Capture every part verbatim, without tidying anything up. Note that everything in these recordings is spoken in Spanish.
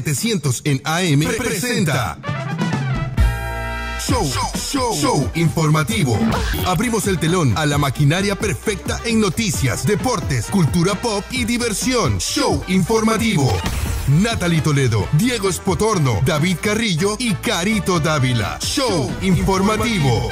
setecientos en A M pre presenta Show, show, show informativo. Abrimos el telón a la maquinaria perfecta en noticias, deportes, cultura pop y diversión. Show informativo. Natalie Toledo, Diego Espotorno, David Carrillo y Carito Dávila. Show informativo.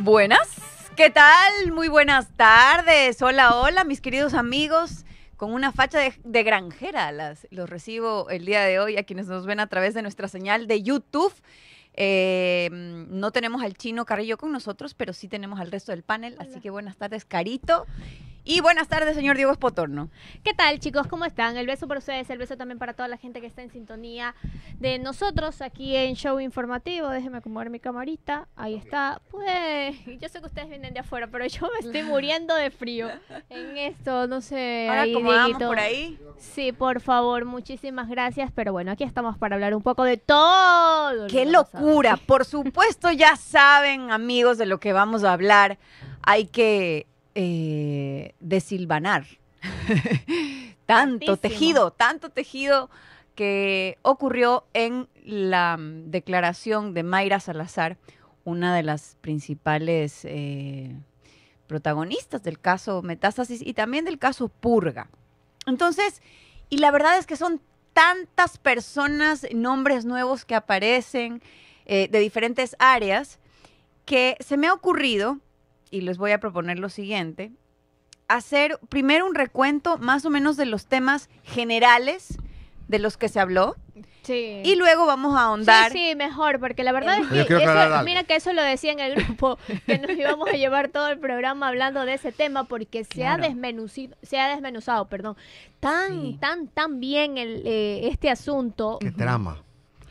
Buenas, ¿qué tal? Muy buenas tardes, hola, hola mis queridos amigos, con una facha de, de granjera las, los recibo el día de hoy a quienes nos ven a través de nuestra señal de YouTube. Eh, no tenemos al Chino Carrillo con nosotros, pero sí tenemos al resto del panel, hola. Así que buenas tardes Carito. Y buenas tardes, señor Diego Espotorno. ¿Qué tal, chicos? ¿Cómo están? El beso para ustedes, el beso también para toda la gente que está en sintonía de nosotros aquí en Show Informativo. Déjenme acomodar mi camarita. Ahí está. Pues, yo sé que ustedes vienen de afuera, pero yo me estoy muriendo de frío en esto. No sé. Ahora acomodamos por ahí. Sí, por favor. Muchísimas gracias. Pero bueno, aquí estamos para hablar un poco de todo. ¡Qué locura! Por supuesto, ya saben, amigos, de lo que vamos a hablar. Hay que... Eh, desilvanar tanto Santísimo. tejido, tanto tejido que ocurrió en la declaración de Mayra Salazar, una de las principales eh, protagonistas del caso Metástasis y también del caso Purga. Entonces, y la verdad es que son tantas personas, nombres nuevos que aparecen eh, de diferentes áreas, que se me ha ocurrido... y les voy a proponer lo siguiente, hacer primero un recuento más o menos de los temas generales de los que se habló, sí. Y luego vamos a ahondar. Sí, sí, mejor, porque la verdad es que, eso, mira que eso lo decía en el grupo, que nos íbamos a llevar todo el programa hablando de ese tema, porque se, claro. ha, desmenuzado, se ha desmenuzado perdón, tan, sí. tan, tan bien el, eh, este asunto. Qué trama.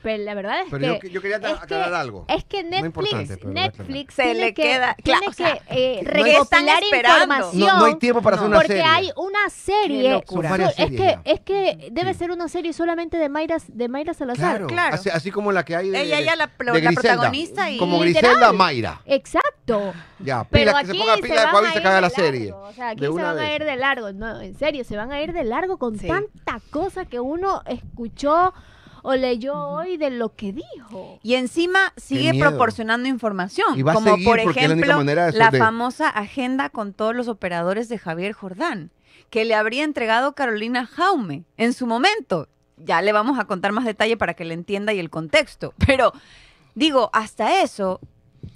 Pero la verdad es pero que... Yo, yo quería es aclarar que, algo. Es que Netflix, no Netflix se le que, queda... Tiene claro, que o sea, eh, no recopilar información. No, no hay tiempo para no, hacer una porque serie. Porque hay una serie. Son, es, que, es que debe sí. ser una serie solamente de Mayra, de Mayra Salazar. Claro, claro. Así, así como la que hay de Ella ya la, la Griselda, protagonista y... Como Griselda literal. Mayra. Exacto. Ya, pila, pero que se ponga pila de Coavis y se caga la serie. O sea, aquí se van a ir de largo. No, en serio, se van a ir de largo con tanta cosa que uno escuchó... o leyó hoy de lo que dijo. Y encima sigue proporcionando información, y va como a seguir, por ejemplo la, la de... famosa agenda con todos los operadores de Javier Jordán, que le habría entregado Carolina Jaume en su momento. Ya le vamos a contar más detalle para que le entienda y el contexto. Pero digo, hasta eso,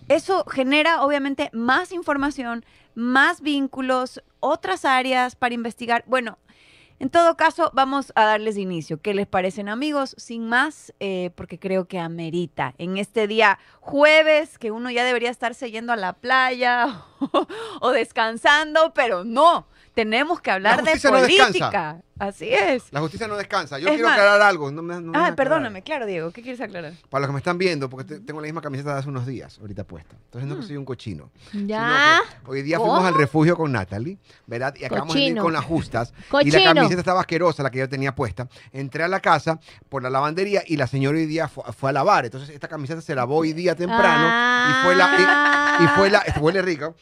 eso genera obviamente más información, más vínculos, otras áreas para investigar. Bueno, En todo caso, vamos a darles inicio. ¿Qué les parecen, amigos? Sin más, eh, porque creo que amerita. En este día jueves, que uno ya debería estarse yendo a la playa o, o descansando, pero no, tenemos que hablar de política. No, así es. La justicia no descansa. Yo es quiero más, aclarar algo. No me, no me ah, perdóname, aclarar. Claro, Diego, ¿qué quieres aclarar? Para los que me están viendo, porque tengo la misma camiseta de hace unos días, ahorita puesta. Entonces no mm. que soy un cochino. Ya. Hoy día ¿Cómo? fuimos al refugio con Natalie, ¿verdad? Y acabamos cochino. de ir con las justas. Cochino. Y la camiseta estaba asquerosa, la que yo tenía puesta. Entré a la casa por la lavandería y la señora hoy día fue, fue a lavar. Entonces esta camiseta se lavó hoy día temprano ah. y fue la... Y, y fue la... Huele rico.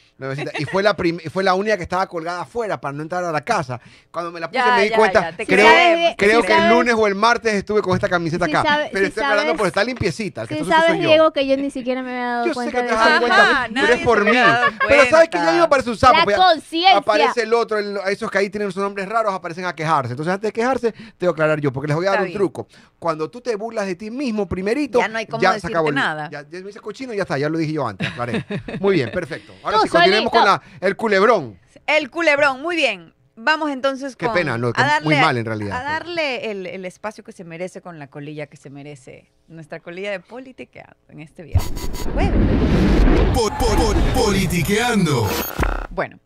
Y fue la, prim, fue la única que estaba colgada afuera para no entrar a la casa. Cuando me la puse ya, me di ya. cuenta Ya, creo, creo, creo que el lunes o el martes estuve con esta camiseta acá, si sabe, pero si estoy hablando por estar limpiecita. Si sabes, Diego, que yo ni siquiera me había dado yo cuenta. Yo sé que te has dado cuenta, pero es por mí. Pero sabes que ya mismo aparece un sapo. La conciencia. Aparece el otro, el, esos que ahí tienen sus nombres raros, aparecen a quejarse. Entonces, antes de quejarse, tengo que aclarar yo, porque les voy a dar Está un bien. truco. Cuando tú te burlas de ti mismo primerito, ya no hay cómo ya se acabó nada. Ya, ya me hice cochino y ya está, ya lo dije yo antes. Aclaré. Muy bien, perfecto. Ahora no, sí, continuemos con la, el culebrón. El culebrón, muy bien. Vamos entonces con... Qué pena, no, que a darle, muy mal en realidad. A darle el, el espacio que se merece con la colilla que se merece. Nuestra colilla de politiqueando en este viaje. Bueno. Por, por, por, politiqueando. Bueno,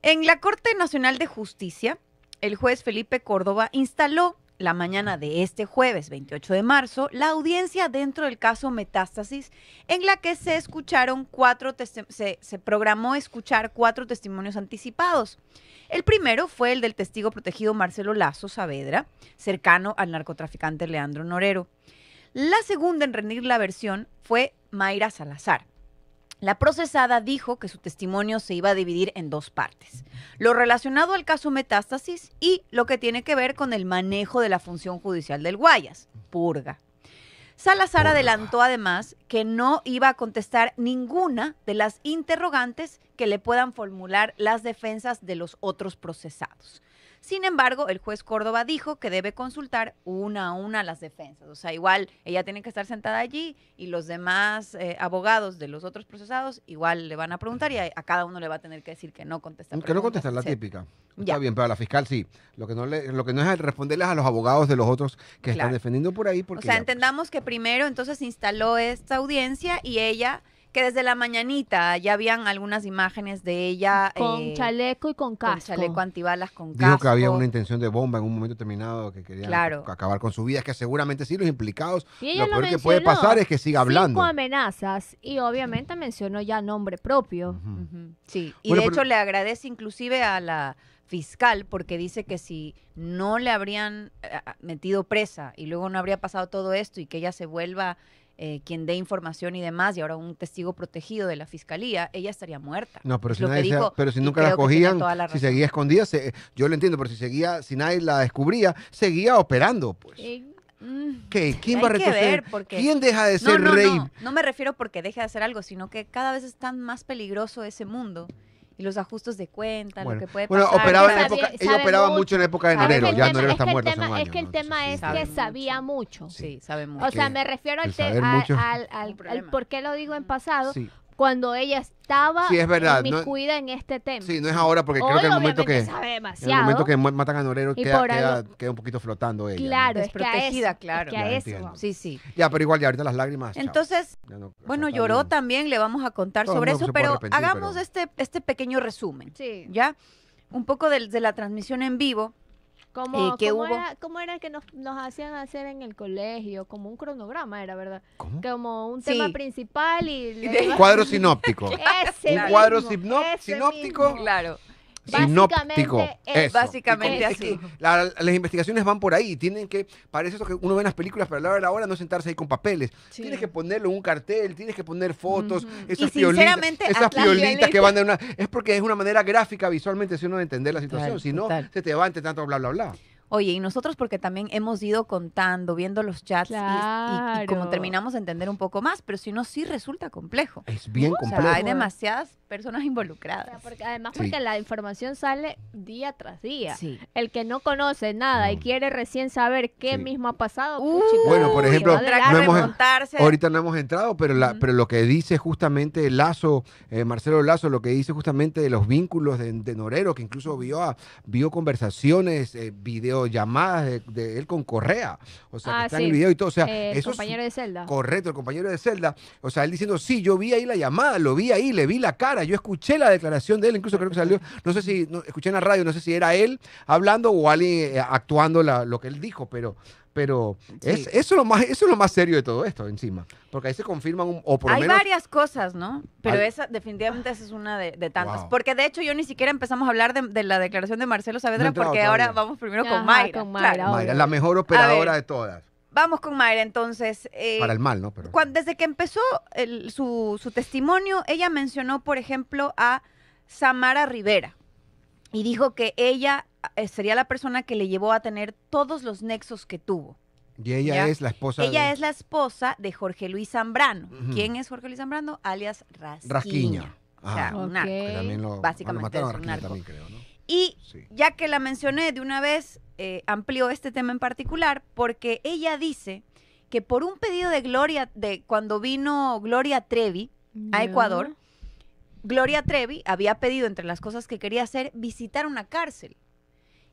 en la Corte Nacional de Justicia, el juez Felipe Córdoba instaló la mañana de este jueves veintiocho de marzo la audiencia dentro del caso Metástasis, en la que se escucharon cuatro se, se programó escuchar cuatro testimonios anticipados. El primero fue el del testigo protegido Marcelo Lazo Saavedra, cercano al narcotraficante Leandro Norero. La segunda en rendir la versión fue Mayra Salazar. La procesada dijo que su testimonio se iba a dividir en dos partes: lo relacionado al caso Metástasis y lo que tiene que ver con el manejo de la función judicial del Guayas, Purga. Salazar adelantó además que no iba a contestar ninguna de las interrogantes que le puedan formular las defensas de los otros procesados. Sin embargo, el juez Córdoba dijo que debe consultar una a una las defensas. O sea, igual ella tiene que estar sentada allí y los demás eh, abogados de los otros procesados igual le van a preguntar y a, a cada uno le va a tener que decir que no contesta. Que no contestar, la típica. Ya. Está bien, pero a la fiscal sí. Lo que no, le, lo que no es responderles a los abogados de los otros que claro. están defendiendo por ahí. Porque o sea, ya, entendamos que primero entonces instaló esta audiencia y ella... que desde la mañanita ya habían algunas imágenes de ella. Con eh, chaleco y con casco. Con chaleco antibalas, con casco. Dijo que había una intención de bomba en un momento determinado, que querían claro. acabar con su vida. Es que seguramente sí, los implicados, y lo peor lo que puede pasar es que siga hablando. Cinco amenazas y obviamente mencionó ya nombre propio. Uh-huh. Uh-huh. Sí, y bueno, de hecho pero... le agradece inclusive a la fiscal porque dice que si no le habrían metido presa y luego no habría pasado todo esto y que ella se vuelva... Eh, quien dé información y demás, y ahora un testigo protegido de la fiscalía, ella estaría muerta. No, pero si, nadie dijo, sea, pero si nunca la cogían, la si seguía escondida, se, yo lo entiendo, pero si seguía, si nadie la descubría, seguía operando, pues. Eh, ¿Qué? ¿Quién va a recoger? Porque... ¿Quién deja de ser no, no, rey? No, no me refiero porque deje de hacer algo, sino que cada vez es tan más peligroso ese mundo. Y los ajustes de cuenta, bueno, lo que puede pasar. Bueno, operaba en época, ella operaba mucho. mucho en la época de Norero, ya Norero está muerto hace un año. Es que el tema es que sabía mucho. Sí, sabe mucho. O sea, me refiero al, al, al, al por qué lo digo en pasado, sí. cuando ella estaba sí, es verdad, inmiscuida no, en este tema. Sí, no es ahora, porque Hoy, creo que en el momento que sabe demasiado, en el momento que matan a Norero queda, queda, queda un poquito flotando ella. Claro, ¿no? es protegida, claro. Es que a eso. Sí, sí. Ya, pero igual ya ahorita las lágrimas. Entonces, no, bueno, lloró bien. también, le vamos a contar Todo sobre eso, pero hagamos pero... este este pequeño resumen. Sí. ¿Ya? Un poco de, de la transmisión en vivo. Como, eh, que ¿cómo, hubo? Era, ¿Cómo era que nos, nos hacían hacer en el colegio? Como un cronograma, era verdad. ¿Cómo? Como un sí. tema principal y... Le... Cuadro sinóptico. Ese un mismo, cuadro sinóptico. Claro. Sinóptico. Eso. Básicamente es así. La, las investigaciones van por ahí. Tienen que, parece eso que uno ve en las películas, pero a la hora de la hora no sentarse ahí con papeles. Sí. Tienes que ponerlo en un cartel, tienes que poner fotos, uh-huh. esas, piolitas, esas piolitas que van de una... Es porque es una manera gráfica visualmente si uno de entender la situación. Tal, si no, total. se te va ante tanto bla, bla, bla. Oye, y nosotros porque también hemos ido contando, viendo los chats, claro. y, y, y como terminamos de entender un poco más, pero si no, sí resulta complejo. Es bien complejo. O sea, hay demasiadas personas involucradas. O sea, porque, además porque sí. la información sale día tras día. Sí. El que no conoce nada no. y quiere recién saber qué sí. mismo ha pasado. Uh, puchico, bueno, por ejemplo, no hemos, ahorita no hemos entrado, pero, la, uh-huh. pero lo que dice justamente Lazo, eh, Marcelo Lazo, lo que dice justamente de los vínculos de, de Norero, que incluso vio, a, vio conversaciones, eh, videos, llamadas de, de él con Correa, o sea, ah, que está sí. en el video y todo, o sea, eh, eso compañero es, de celda. Correcto, el compañero de celda, o sea, él diciendo, sí, yo vi ahí la llamada, lo vi ahí, le vi la cara, yo escuché la declaración de él, incluso creo que salió, no sé si, no, escuché en la radio, no sé si era él hablando o alguien eh, actuando la, lo que él dijo, pero... pero es, sí. eso, es lo más, eso es lo más serio de todo esto encima, porque ahí se confirman un, o por lo menos... Hay varias cosas, ¿no? Pero hay... esa definitivamente esa es una de, de tantas, wow. porque de hecho yo ni siquiera empezamos a hablar de, de la declaración de Marcelo Saavedra, no porque todavía. Ahora vamos primero Ajá, con Mayra. Con Mayra, claro. Mayra, la mejor operadora de todas. Vamos con Mayra, entonces. Eh, Para el mal, ¿no? Pero... Cuando, desde que empezó el, su, su testimonio, ella mencionó, por ejemplo, a Samara Rivera y dijo que ella... sería la persona que le llevó a tener todos los nexos que tuvo. Y ella ¿ya? es la esposa Ella de... es la esposa de Jorge Luis Zambrano. Uh-huh. ¿Quién es Jorge Luis Zambrano? Alias Rasquiña. Rasquiña. Ah, o sea, okay. un narco. Que también lo, básicamente lo mataron a Rasquiña, es un narco. También creo, ¿no? Y sí. ya que la mencioné de una vez, eh, amplió este tema en particular porque ella dice que por un pedido de Gloria, de cuando vino Gloria Trevi a yeah. Ecuador, Gloria Trevi había pedido, entre las cosas que quería hacer, visitar una cárcel.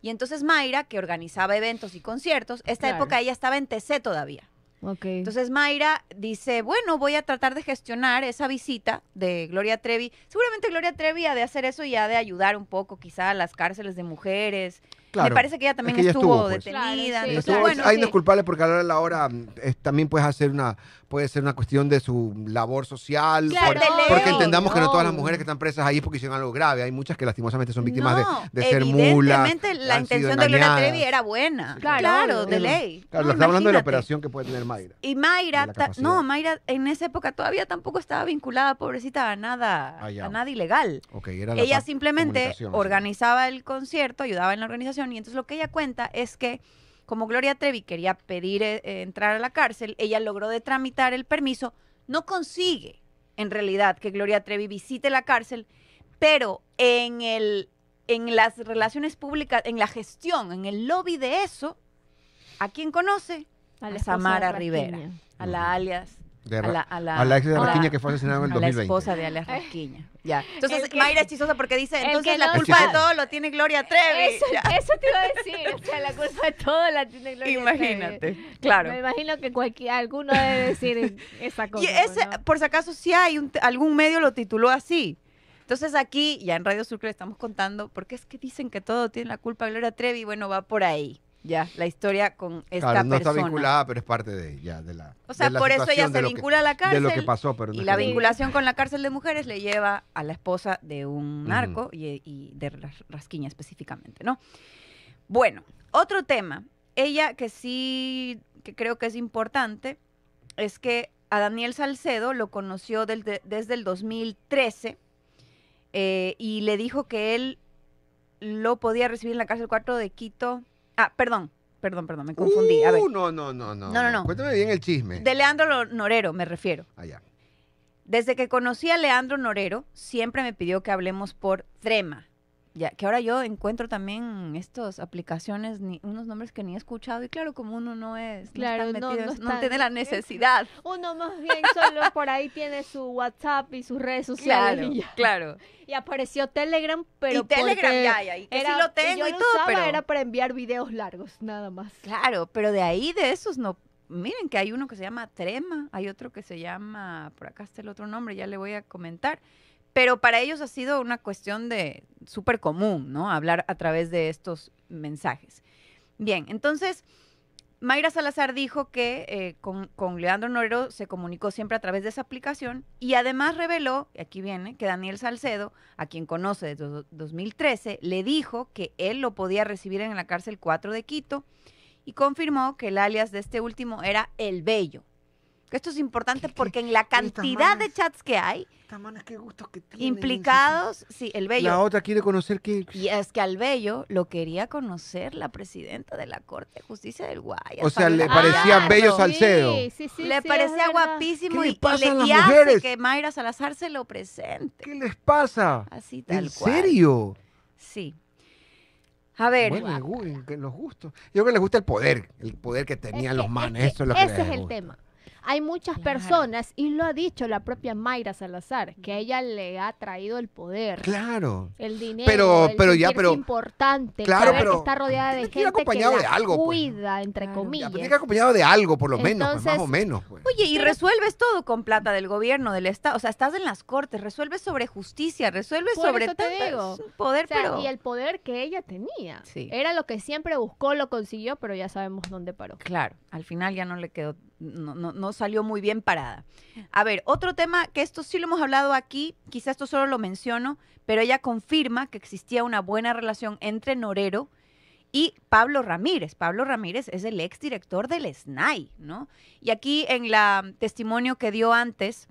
Y entonces Mayra, que organizaba eventos y conciertos, esta claro. época ella estaba en T C todavía. Okay. Entonces Mayra dice, bueno, voy a tratar de gestionar esa visita de Gloria Trevi. Seguramente Gloria Trevi ha de hacer eso y ha de ayudar un poco quizá a las cárceles de mujeres. Claro. Me parece que ella también es que ella estuvo, estuvo pues. detenida. Claro, sí. estuvo, bueno, hay sí. no es culpable porque a la hora es, también puede, hacer una, puede ser una cuestión de su labor social. Claro, por, porque entendamos no. que no todas las mujeres que están presas ahí es porque hicieron algo grave. Hay muchas que lastimosamente son víctimas no, de, de ser mulas. Evidentemente la intención de Gloria Trevi era buena. Claro, claro de ley. Claro, no, estamos hablando de la operación que puede tener Mayra. Y Mayra, ta, no, Mayra en esa época todavía tampoco estaba vinculada, pobrecita, a nada, ah, a nada ilegal. Okay, era ella simplemente organizaba el concierto, ayudaba en la organización. Y entonces lo que ella cuenta es que como Gloria Trevi quería pedir eh, entrar a la cárcel, ella logró de tramitar el permiso, no consigue en realidad que Gloria Trevi visite la cárcel, pero en, el, en las relaciones públicas, en la gestión, en el lobby de eso, ¿a quién conoce? A, a Samara Rivera, a la alias... De a, la, a, la, a la ex de Rasquiña que fue asesinada en el dos mil veinte. La esposa de Alias Rasquiña. Ya. Entonces, que, Mayra es chistosa porque dice, entonces la culpa no, de todo lo tiene Gloria Trevi. Eso, eso te iba a decir, o sea, la culpa de todo la tiene Gloria Imagínate, Trevi. Imagínate, claro. Me imagino que cualquier, alguno debe decir esa cosa. Y ese, ¿no? Por si acaso, si hay un, algún medio lo tituló así. Entonces aquí, ya en Radio Sur le estamos contando, porque es que dicen que todo tiene la culpa de Gloria Trevi, bueno, va por ahí. Ya, la historia con esta claro, no persona. No está vinculada, pero es parte de ella. De la, o sea, de la por eso ella se vincula que, a la cárcel. De lo que pasó, pero no y la vinculación bien. Con la cárcel de mujeres le lleva a la esposa de un narco uh-huh. y, y de Rasquiña específicamente, ¿no? Bueno, otro tema. Ella que sí, que creo que es importante, es que a Daniel Salcedo lo conoció del, de, desde el dos mil trece eh, y le dijo que él lo podía recibir en la cárcel cuatro de Quito... Ah, perdón, perdón, perdón, me confundí. Uh, a ver. No, no, no, no, no, no, no. Cuéntame bien el chisme. De Leandro Norero me refiero. Allá. Desde que conocí a Leandro Norero, siempre me pidió que hablemos por Trema. Ya, que ahora yo encuentro también estas aplicaciones, ni, unos nombres que ni he escuchado. Y claro, como uno no es, claro, no, metido, no, no, está, no tiene la necesidad. Uno más bien solo por ahí tiene su WhatsApp y sus redes sociales. Claro, y claro. Y apareció Telegram, pero y Telegram ya, ya, y que era, sí lo tengo y, yo y lo todo, usaba, pero... era para enviar videos largos, nada más. Claro, pero de ahí, de esos no... Miren que hay uno que se llama Trema, hay otro que se llama... Por acá está el otro nombre, ya le voy a comentar. Pero para ellos ha sido una cuestión de súper común, ¿no? Hablar a través de estos mensajes. Bien, entonces, Mayra Salazar dijo que eh, con, con Leandro Norero se comunicó siempre a través de esa aplicación y además reveló, y aquí viene, que Daniel Salcedo, a quien conoce desde dos mil trece, le dijo que él lo podía recibir en la cárcel cuatro de Quito y confirmó que el alias de este último era El Bello. Esto es importante ¿Qué, porque qué, en la cantidad de chats que hay, tamanas, qué gustos que tienen, implicados, sí, el Bello. La otra quiere conocer que... Y es que al Bello lo quería conocer la presidenta de la Corte de Justicia del Guaya. O sea, le parecía ah, Bello no. Salcedo. Sí, sí, sí, le sí, parecía guapísimo y, y le y hace que Mayra Salazar se lo presente. ¿Qué les pasa? Así tal ¿En cual. ¿En serio? Sí. A ver. Bueno, los gustos. Yo creo que les gusta el poder, el poder que tenían es los que, manes. Es que, eso es lo que ese es el gusta. tema. Hay muchas claro. personas, y lo ha dicho la propia Mayra Salazar, que a ella le ha traído el poder. Claro. El dinero, pero, el pero ya, pero, importante. Claro, saber pero, que está rodeada de gente que la de algo, cuida, pues. entre claro. comillas. Tiene que ir acompañado de algo, por lo Entonces, menos, pues, más o menos. Pues. Oye, y resuelves todo con plata del gobierno, del Estado. O sea, estás en las cortes, resuelves sobre justicia, resuelves por sobre eso te tantas, digo. poder, o sea, pero... Y el poder que ella tenía. Sí. Era lo que siempre buscó, lo consiguió, pero ya sabemos dónde paró. Claro, al final ya no le quedó... No, no, no salió muy bien parada. A ver, otro tema que esto sí lo hemos hablado aquí, quizás esto solo lo menciono, pero ella confirma que existía una buena relación entre Norero y Pablo Ramírez. Pablo Ramírez es el exdirector del S N A I, ¿no? Y aquí en el testimonio que dio antes,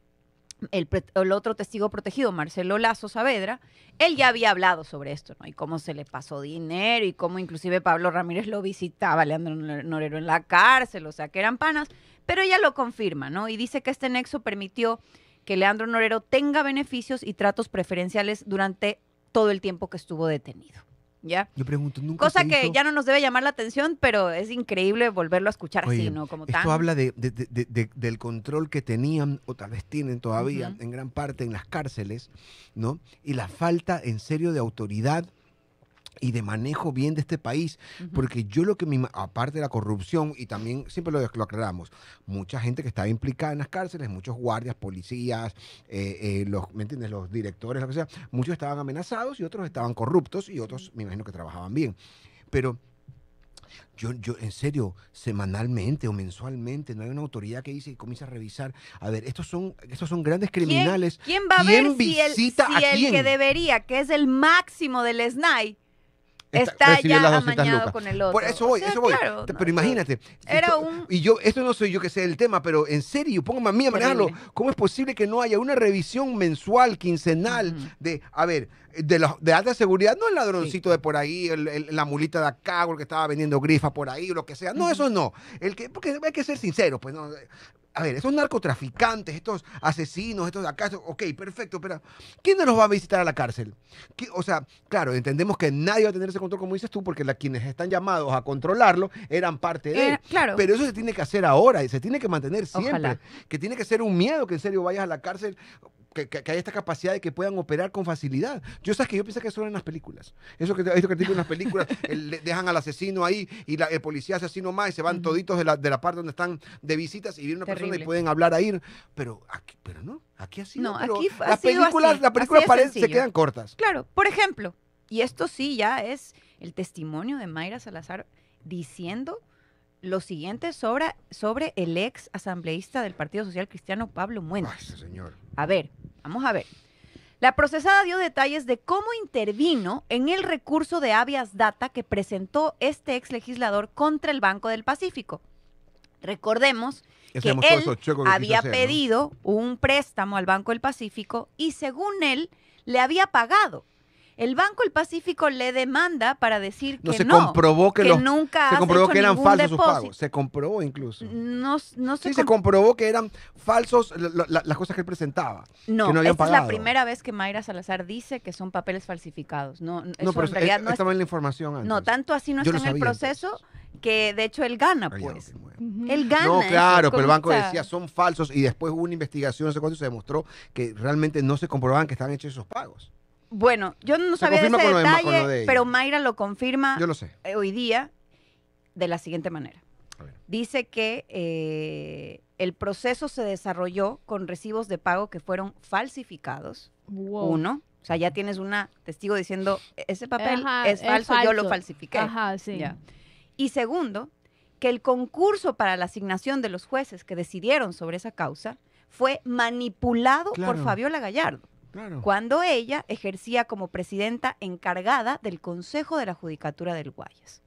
el, el otro testigo protegido, Marcelo Lazo Saavedra, él ya había hablado sobre esto, ¿no? Y cómo se le pasó dinero y cómo inclusive Pablo Ramírez lo visitaba, Leandro Norero en la cárcel, o sea, que eran panas. Pero ella lo confirma, ¿no? Y dice que este nexo permitió que Leandro Norero tenga beneficios y tratos preferenciales durante todo el tiempo que estuvo detenido, ¿ya? Yo pregunto, ¿nunca Cosa que hizo... ya no nos debe llamar la atención, pero es increíble volverlo a escuchar Oye, así, ¿no? Como esto tan... habla de, de, de, de, del control que tenían, o tal vez tienen todavía, uh-huh. en gran parte en las cárceles, ¿no? Y la falta, en serio, de autoridad y de manejo bien de este país, uh-huh. porque yo lo que me, aparte de la corrupción, y también siempre lo, lo aclaramos, mucha gente que estaba implicada en las cárceles, muchos guardias, policías, eh, eh, los, ¿me entiendes? Los directores, lo que sea, muchos estaban amenazados y otros estaban corruptos y otros, me imagino que trabajaban bien, pero yo, yo en serio, semanalmente o mensualmente, no hay una autoridad que dice y comienza a revisar, a ver, estos son estos son grandes criminales. ¿Quién, quién va a ¿quién ver si el, si el que debería, que es el máximo del S N A I, Está, está ya amañado lucas. con el otro. Por eso voy, o sea, eso voy. Claro, pero no, imagínate. Era esto, un... Y yo, esto no soy yo que sé el tema, pero en serio, póngame a mí a manejarlo. ¿Cómo es posible que no haya una revisión mensual, quincenal, uh-huh. de, a ver, de, los, de alta seguridad? No el ladroncito sí. de por ahí, el, el, la mulita de acá, o el que estaba vendiendo grifa por ahí, o lo que sea. No, uh-huh. eso no. El que, porque hay que ser sincero, pues no. A ver, estos narcotraficantes, estos asesinos, estos de acá, estos, ok, perfecto, pero ¿quién no los va a visitar a la cárcel? O sea, claro, entendemos que nadie va a tener ese control, como dices tú, porque la, quienes están llamados a controlarlo eran parte de él. Eh, claro. Pero eso se tiene que hacer ahora y se tiene que mantener siempre. Ojalá. Que tiene que ser un miedo que en serio vayas a la cárcel, que, que, que haya esta capacidad de que puedan operar con facilidad. Yo sabes que yo pienso que eso era en las películas. Eso que he visto que en las películas, el, le dejan al asesino ahí y la, el policía asesino más y se van uh-huh. toditos de la, de la parte donde están de visitas y viene una persona y pueden hablar ahí, pero aquí, pero no, aquí ha sido, no, aquí ha las, sido películas, así, las películas las películas se quedan cortas. Claro, por ejemplo, y esto sí ya es el testimonio de Mayra Salazar diciendo lo siguiente sobre, sobre el ex asambleísta del Partido Social Cristiano Pablo Muentes. Ay, señor. A ver, vamos a ver. La procesada dio detalles de cómo intervino en el recurso de habeas data que presentó este ex legislador contra el Banco del Pacífico. Recordemos que él había pedido un préstamo al Banco del Pacífico y según él, le había pagado. El Banco del Pacífico le demanda para decir que no, se comprobó que, que los, nunca se comprobó que eran falsos depósito. sus pagos. Se comprobó incluso. No, no se sí, comp se comprobó que eran falsos la, la, las cosas que él presentaba. No, que no habían pagado. Es la primera vez que Mayra Salazar dice que son papeles falsificados. No, no, eso pero en realidad es, no estaba en la información antes. No, tanto así no está en el proceso. Entonces. Que de hecho él gana, pues. Ay, okay, bueno. Él gana. No, claro, pero el banco decía son falsos y después hubo una investigación, no sé cuánto, se demostró que realmente no se comprobaban que estaban hechos esos pagos. Bueno, yo no sabía de ese detalle, de, de pero Mayra lo confirma yo lo sé. hoy día de la siguiente manera. Dice que eh, el proceso se desarrolló con recibos de pago que fueron falsificados. Wow. Uno. O sea, ya tienes una testigo diciendo, ese papel Ajá, es, falso, es falso, yo lo falsifiqué. Ajá, sí. Ya. Y segundo, que el concurso para la asignación de los jueces que decidieron sobre esa causa fue manipulado claro. por Fabiola Gallardo, claro. cuando ella ejercía como presidenta encargada del Consejo de la Judicatura del Guayas.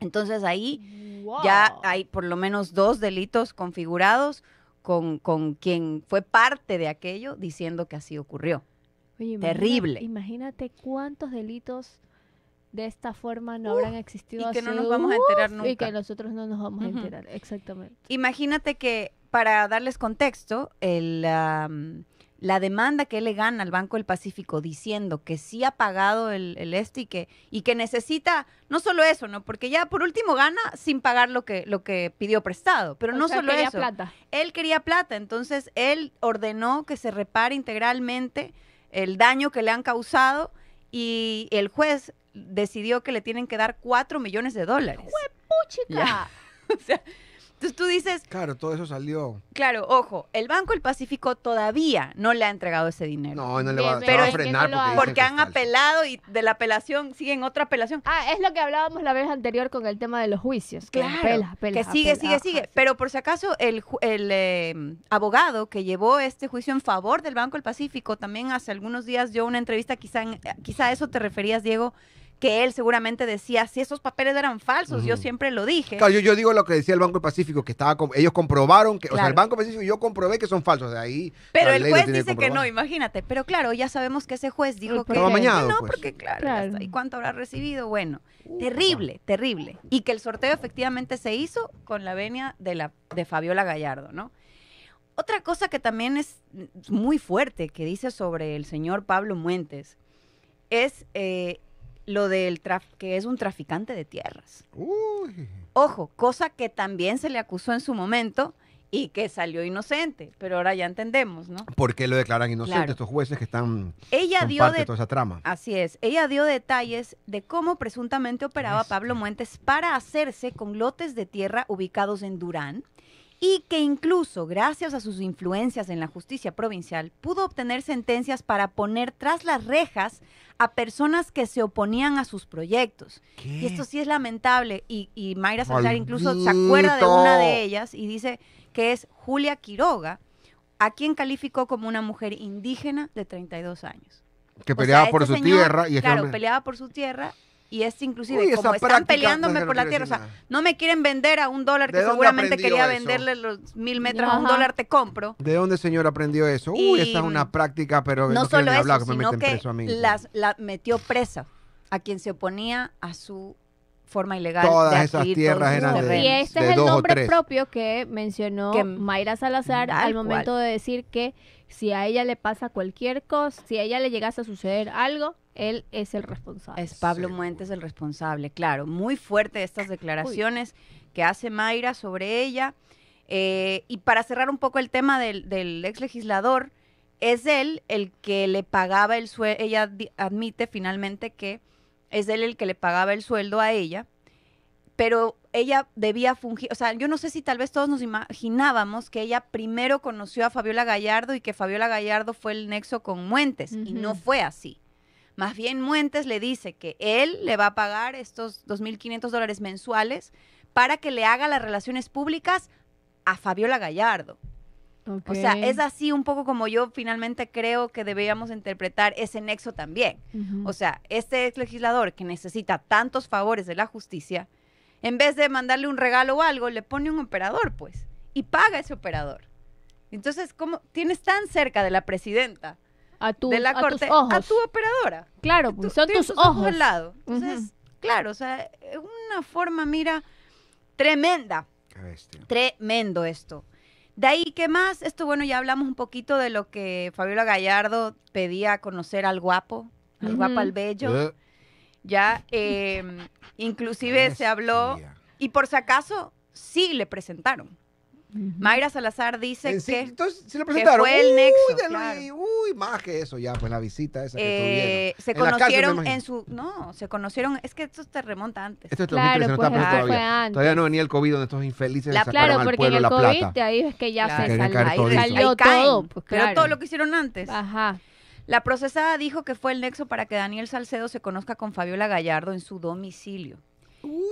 Entonces ahí wow. ya hay por lo menos dos delitos configurados con, con quien fue parte de aquello, diciendo que así ocurrió. Oye, terrible. Imagínate, imagínate cuántos delitos de esta forma no uh, habrán existido. Y que así, no nos vamos uh, a enterar nunca. Y que nosotros no nos vamos uh-huh. a enterar, exactamente. Imagínate que, para darles contexto, el, um, la demanda que él le gana al Banco del Pacífico diciendo que sí ha pagado el, el este y que, y que necesita, no solo eso, no, porque ya por último gana sin pagar lo que, lo que pidió prestado, pero o no sea, solo quería eso. Plata. Él quería plata, entonces él ordenó que se repare integralmente el daño que le han causado y el juez decidió que le tienen que dar cuatro millones de dólares. ¡Juepuchica! O sea, entonces tú dices... Claro, todo eso salió... Claro, ojo, el Banco del Pacífico todavía no le ha entregado ese dinero. No, no le va, pero, va a frenar no porque... Porque han apelado y de la apelación siguen otra apelación. Ah, es lo que hablábamos la vez anterior con el tema de los juicios. Claro, que, apela, apela, que sigue, apela, sigue, ajá, sigue. Sí. Pero por si acaso el, el eh, abogado que llevó este juicio en favor del Banco del Pacífico también hace algunos días dio una entrevista, quizá, en, quizá a eso te referías, Diego, que él seguramente decía, si esos papeles eran falsos, uh-huh. yo siempre lo dije. Claro, yo, yo digo lo que decía el Banco del Pacífico, que estaba com- ellos comprobaron, que, claro. o sea, el Banco del Pacífico yo comprobé que son falsos, de ahí... Pero el juez dice que no, imagínate, pero claro, ya sabemos que ese juez dijo que... Amañado, no, pues. Porque claro, claro. Hasta, ¿y cuánto habrá recibido? Bueno, uh, terrible, uh. terrible. Y que el sorteo efectivamente se hizo con la venia de, la, de Fabiola Gallardo, ¿no? Otra cosa que también es muy fuerte que dice sobre el señor Pablo Muentes es... Eh, lo del traf- que es un traficante de tierras. Uy. Ojo, cosa que también se le acusó en su momento y que salió inocente, pero ahora ya entendemos, ¿no? ¿Por qué lo declaran inocente claro. estos jueces que están ella dio parte de, de toda esa trama? Así es. Ella dio detalles de cómo presuntamente operaba es... Pablo Muentes para hacerse con lotes de tierra ubicados en Durán y que incluso, gracias a sus influencias en la justicia provincial, pudo obtener sentencias para poner tras las rejas a personas que se oponían a sus proyectos. ¿Qué? Y esto sí es lamentable. Y, y Mayra Salazar incluso se acuerda de una de ellas y dice que es Julia Quiroga, a quien calificó como una mujer indígena de treinta y dos años. Que peleaba o sea, por este su señor, tierra. Y claro, peleaba por su tierra. Y es inclusive, uy, como están peleándome por la tierra, o sea, no me quieren vender a un dólar que seguramente quería eso? venderle los mil metros ajá. a un dólar, te compro. ¿De dónde, señor, aprendió eso? Y uy, esa es una práctica, pero no, no solo eso, hablar, que sino me que las, la metió presa a quien se oponía a su forma ilegal. Todas de esas tierras eran de, y este de es el nombre propio que mencionó que Mayra Salazar al momento cual. de decir que si a ella le pasa cualquier cosa, si a ella le llegase a suceder algo, él es el responsable. Es Pablo sí. Muentes el responsable, claro. Muy fuerte estas declaraciones uy. que hace Mayra sobre ella. Eh, y para cerrar un poco el tema del, del ex legislador, es él el que le pagaba el sueldo, ella di- admite finalmente que es él el que le pagaba el sueldo a ella, pero ella debía fungir, o sea, yo no sé si tal vez todos nos imaginábamos que ella primero conoció a Fabiola Gallardo y que Fabiola Gallardo fue el nexo con Muentes, uh-huh. y no fue así. Más bien Muentes le dice que él le va a pagar estos dos mil quinientos dólares mensuales para que le haga las relaciones públicas a Fabiola Gallardo. Okay. O sea, es así un poco como yo finalmente creo que deberíamos interpretar ese nexo también. Uh-huh. O sea, este ex legislador que necesita tantos favores de la justicia, en vez de mandarle un regalo o algo, le pone un operador, pues, y paga ese operador. Entonces, ¿cómo tienes tan cerca de la presidenta? A tu, de la a corte, tus ojos. A tu operadora. Claro, pues, son tus, tus ojos. ojos al lado. Entonces, uh-huh. claro, o sea, una forma, mira, tremenda. Qué bestia. Tremendo esto. De ahí, ¿qué más? Esto, bueno, ya hablamos un poquito de lo que Fabiola Gallardo pedía conocer al guapo, al uh-huh. guapo, al bello. Uh-huh. Ya, eh, inclusive se habló, y por si acaso, sí le presentaron. Mayra Salazar dice sí, que, entonces, ¿sí lo presentaron? Que fue el nexo. Uy, claro. Luis, uy, más que eso ya, pues la visita esa que eh, tuvieron. Se en conocieron cárcel, en su... No, se conocieron... Es que esto te remonta antes. Esto es claro, dos mil trece, pues, no está claro. todavía. todavía no venía el COVID donde estos infelices la, sacaron claro, al pueblo la plata. Claro, porque en el COVID de ahí es que ya claro. se salió, ahí salió ahí caen, todo. Pues, claro. Pero todo lo que hicieron antes. Ajá. La procesada dijo que fue el nexo para que Daniel Salcedo se conozca con Fabiola Gallardo en su domicilio.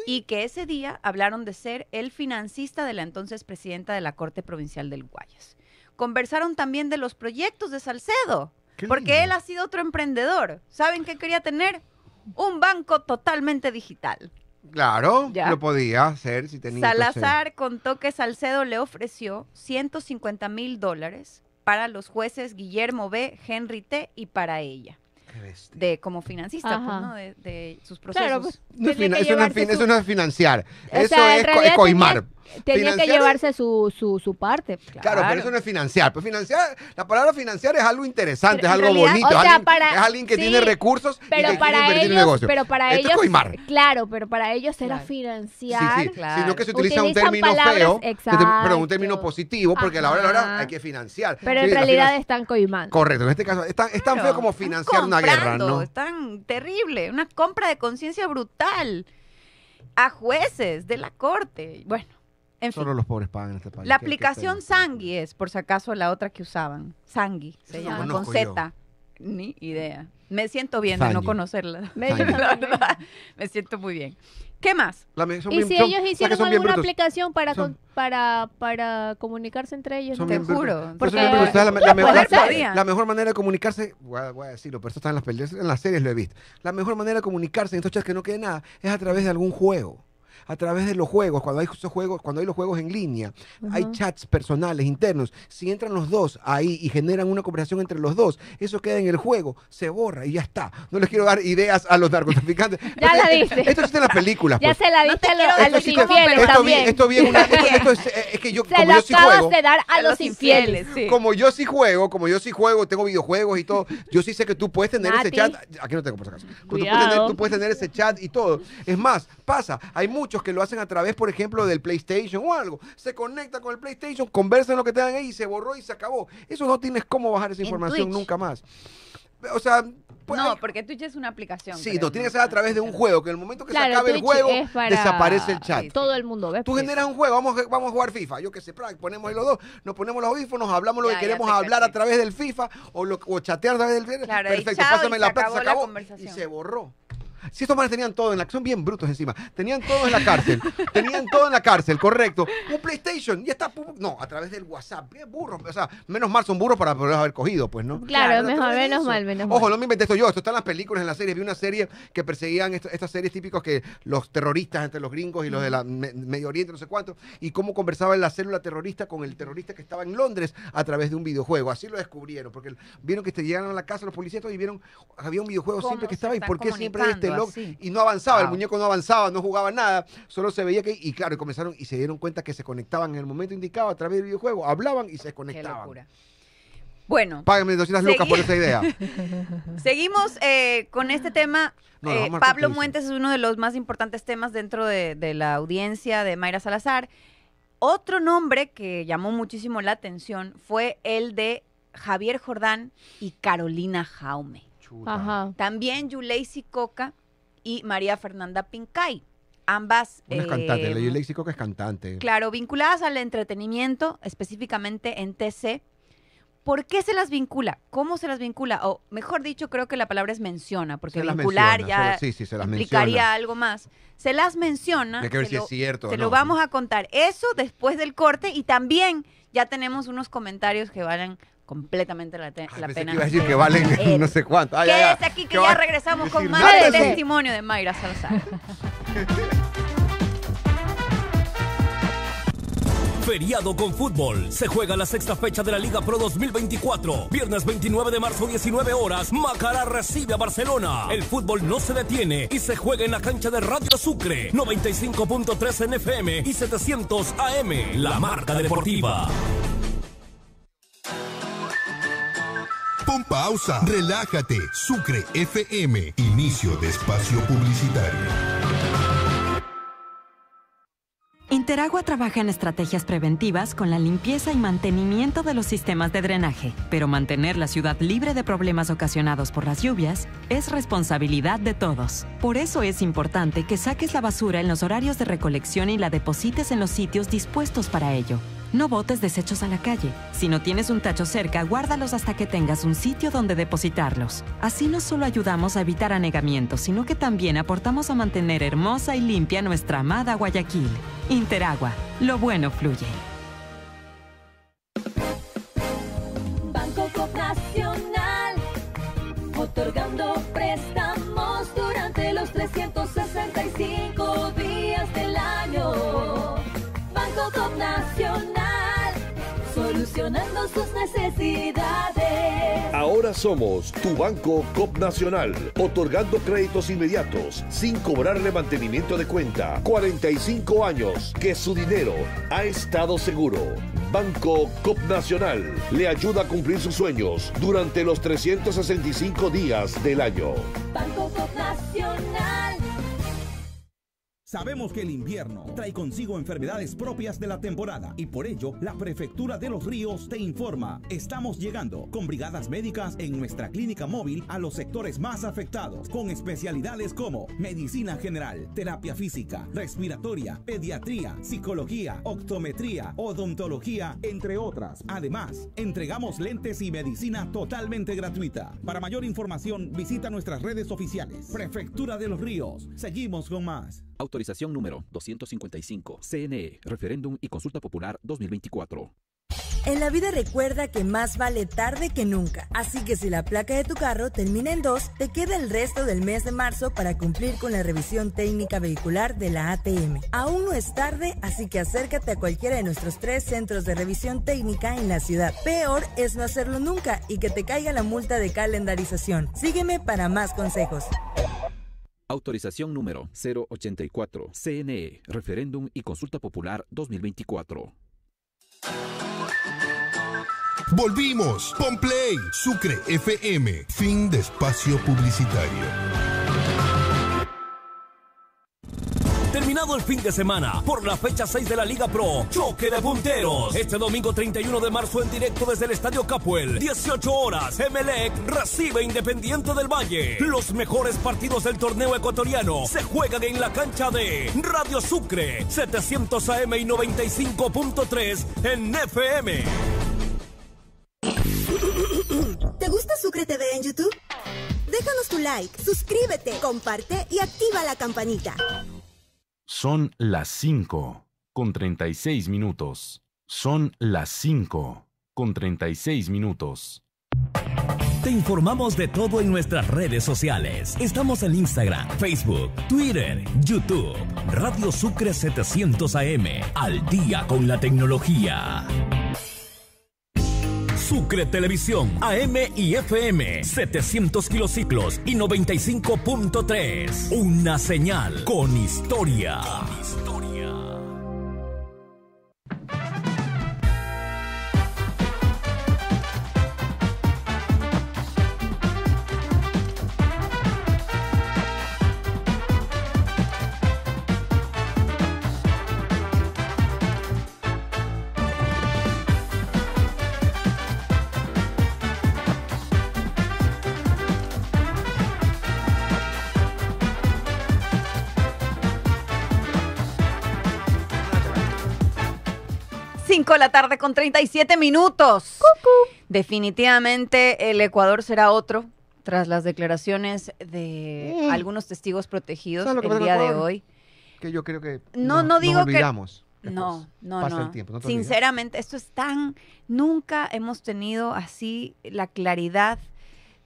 Y que ese día hablaron de ser el financista de la entonces presidenta de la Corte Provincial del Guayas. Conversaron también de los proyectos de Salcedo, qué porque lindo. Él ha sido otro emprendedor. ¿Saben qué quería tener? Un banco totalmente digital. Claro, ¿ya? Lo podía hacer si tenía. Salazar que contó que Salcedo le ofreció ciento cincuenta mil dólares para los jueces Guillermo B., Henry T. y para ella. De como financista, pues, ¿no? De, de sus procesos. Claro, pues, no es fina, eso, no es fin, su... eso no es financiar, o eso sea, es co coimar. Tenía, tenía que llevarse su, su, su parte. Claro, claro, pero eso no es financiar. Pues financiar, la palabra financiar es algo interesante, pero es algo realidad, bonito. O sea, es, alguien, para, es alguien que sí, tiene recursos pero y que para quiere ellos, negocio. Pero para Esto ellos, es coimar. Claro, pero para ellos era claro. financiar. Sí, sí, claro. Sino que se utiliza utilizan un término feo, pero un término positivo, porque a la hora de la hora hay que financiar. Pero en realidad están coimando. Correcto, en este caso es tan feo como financiar una guerra, ¿no? Es tan terrible, una compra de conciencia brutal a jueces de la corte. Bueno, en Solo fin. los pobres pagan en este país. La aplicación Sangui es, por si acaso, la otra que usaban. Sangui se Eso llama, con Z. Ni idea. Me siento bien Sanji. de no conocerla. Me, la verdad, me siento muy bien. ¿Qué más? La, y bien, si son, ellos hicieron alguna aplicación para, son, con, para, para comunicarse entre ellos, te juro. Porque, porque, la, la, mejor, la, la mejor manera de comunicarse, voy a, voy a decirlo, pero esto está en las, en las series, lo he visto. La mejor manera de comunicarse en estos chats que no quede nada es a través de algún juego. A través de los juegos, cuando hay esos juegos, cuando hay los juegos en línea, uh-huh. hay chats personales, internos. Si entran los dos ahí y generan una conversación entre los dos, eso queda en el juego, se borra y ya está. No les quiero dar ideas a los narcotraficantes. ya Entonces, la diste. Esto existe en las películas. ya pues. se la diste no a, lo, a los infieles esto, también. Vi, esto, vi una, esto, esto es, es que yo, se como yo sí juego. de dar a, a los, los infieles. infieles sí. Como yo sí juego, como yo sí juego, tengo videojuegos y todo. Yo sí sé que tú puedes tener Nati. ese chat. Aquí no tengo por si acaso. Tú puedes, tener, tú puedes tener ese chat y todo. Es más, pasa. Hay muchos que lo hacen a través, por ejemplo, del PlayStation o algo. Se conecta con el PlayStation, conversan lo que tengan ahí, se borró y se acabó. Eso no tienes cómo bajar esa información nunca más. O sea... Pues, no, porque Twitch es una aplicación. Sí, no, tiene que ser a través de un juego, que en el momento que claro, se acabe Twitch el juego, desaparece el chat. Sí, sí. Todo el mundo ve. Tú generas un juego, vamos, vamos a jugar FIFA, yo qué sé, ponemos ahí los dos, nos ponemos los audífonos, hablamos lo ya, que queremos hablar caché. a través del FIFA o, lo, o chatear a través del... Claro, perfecto, chao, pásame la plata, se acabó y se borró. Si estos manes tenían todo en la... Son bien brutos encima. Tenían todo en la cárcel. Tenían todo en la cárcel, correcto. Un PlayStation. Y está... No, a través del WhatsApp. Bien burros. O sea, menos mal son burros para poderlos haber cogido, pues, ¿no? Claro, claro mejor, menos eso. mal, menos Ojo, mal. Ojo, no me inventé esto yo. Esto está en las películas, en las series. Vi una serie que perseguían esto, estas series típicas que los terroristas entre los gringos y los de la me, Medio Oriente, no sé cuánto, y cómo conversaba en la célula terrorista con el terrorista que estaba en Londres a través de un videojuego. Así lo descubrieron. Porque vieron que te llegaron a la casa los policías y vieron... Había un videojuego siempre que estaba. ¿Y por qué siempre este Así. Y no avanzaba, wow. el muñeco no avanzaba, no jugaba nada, solo se veía que, y claro, comenzaron y se dieron cuenta que se conectaban en el momento indicado a través del videojuego, hablaban y se desconectaban. Qué locura. Bueno. Págame doscientas lucas por esa idea. Seguimos eh, con este tema. No, eh, Pablo Muentes es uno de los más importantes temas dentro de, de la audiencia de Mayra Salazar. Otro nombre que llamó muchísimo la atención fue el de Javier Jordán y Carolina Jaume. Ajá. También Yuleisi Coca y María Fernanda Pincay, ambas... Una es eh, cantante, la Yuleisi Coca es cantante. Claro, vinculadas al entretenimiento, específicamente en T C. ¿Por qué se las vincula? ¿Cómo se las vincula? O mejor dicho, creo que la palabra es menciona, porque se vincular menciona, ya se, sí, sí, se las implicaría menciona. algo más. Se las menciona. Hay que ver si lo, es cierto Se o no. lo vamos a contar. Eso después del corte y también ya tenemos unos comentarios que van... completamente la, Ay, la pena. Iba a decir que valen eh, no sé cuánto. Ay, Quédese ay, ay, aquí que ya regresamos con más del testimonio de Mayra Salazar. Feriado con fútbol. Se juega la sexta fecha de la Liga Pro dos mil veinticuatro. Viernes veintinueve de marzo, diecinueve horas. Macará recibe a Barcelona. El fútbol no se detiene y se juega en la cancha de Radio Sucre. noventa y cinco punto tres en F M y setecientos A M. La, la marca, marca deportiva. deportiva. Pon pausa, relájate, Sucre F M, inicio de espacio publicitario. Interagua trabaja en estrategias preventivas con la limpieza y mantenimiento de los sistemas de drenaje, pero mantener la ciudad libre de problemas ocasionados por las lluvias es responsabilidad de todos. Por eso es importante que saques la basura en los horarios de recolección y la deposites en los sitios dispuestos para ello. No botes desechos a la calle. Si no tienes un tacho cerca, guárdalos hasta que tengas un sitio donde depositarlos. Así no solo ayudamos a evitar anegamientos, sino que también aportamos a mantener hermosa y limpia nuestra amada Guayaquil. Interagua, lo bueno fluye. Banco Coopnacional, otorgando préstamos durante los trescientos sesenta y cinco días. solucionando sus necesidades. Ahora somos tu banco C O P Nacional, otorgando créditos inmediatos, sin cobrarle mantenimiento de cuenta. cuarenta y cinco años que su dinero ha estado seguro. Banco C O P Nacional le ayuda a cumplir sus sueños durante los trescientos sesenta y cinco días del año. Banco C O P Nacional. Sabemos que el invierno trae consigo enfermedades propias de la temporada y por ello la Prefectura de Los Ríos te informa. Estamos llegando con brigadas médicas en nuestra clínica móvil a los sectores más afectados, con especialidades como medicina general, terapia física, respiratoria, pediatría, psicología, optometría, odontología, entre otras. Además, entregamos lentes y medicina totalmente gratuita. Para mayor información, visita nuestras redes oficiales. Prefectura de Los Ríos. Seguimos con más. Autorización número doscientos cincuenta y cinco, C N E, Referéndum y Consulta Popular dos mil veinticuatro. En la vida recuerda que más vale tarde que nunca, así que si la placa de tu carro termina en dos, te queda el resto del mes de marzo para cumplir con la revisión técnica vehicular de la A T M. Aún no es tarde, así que acércate a cualquiera de nuestros tres centros de revisión técnica en la ciudad. Peor es no hacerlo nunca y que te caiga la multa de calendarización. Sígueme para más consejos. Autorización número cero ochenta y cuatro, C N E, Referéndum y Consulta Popular dos mil veinticuatro. Volvimos con Play, Sucre F M, fin de espacio publicitario. Terminado el fin de semana por la fecha seis de la Liga Pro, choque de punteros. Este domingo treinta y uno de marzo en directo desde el Estadio Capuel, dieciocho horas, Emelec recibe Independiente del Valle. Los mejores partidos del torneo ecuatoriano se juegan en la cancha de Radio Sucre, setecientos A M y noventa y cinco punto tres en F M. ¿Te gusta Sucre T V en YouTube? Déjanos tu like, suscríbete, comparte y activa la campanita. Son las cinco con treinta y seis minutos. Son las cinco con treinta y seis minutos. Te informamos de todo en nuestras redes sociales. Estamos en Instagram, Facebook, Twitter, YouTube. Radio Sucre setecientos A M. Al día con la tecnología. Sucre Televisión, A M y F M, setecientos kilociclos y noventa y cinco punto tres. Una señal con historia. Con historia. cinco de la tarde con treinta y siete minutos. Cucu. Definitivamente el Ecuador será otro tras las declaraciones de mm. algunos testigos protegidos el día de hoy. Que yo creo que no, no, no digo nos olvidamos que no, no, pasa no. El tiempo, no te sinceramente, olvidas. Esto es tan nunca hemos tenido así la claridad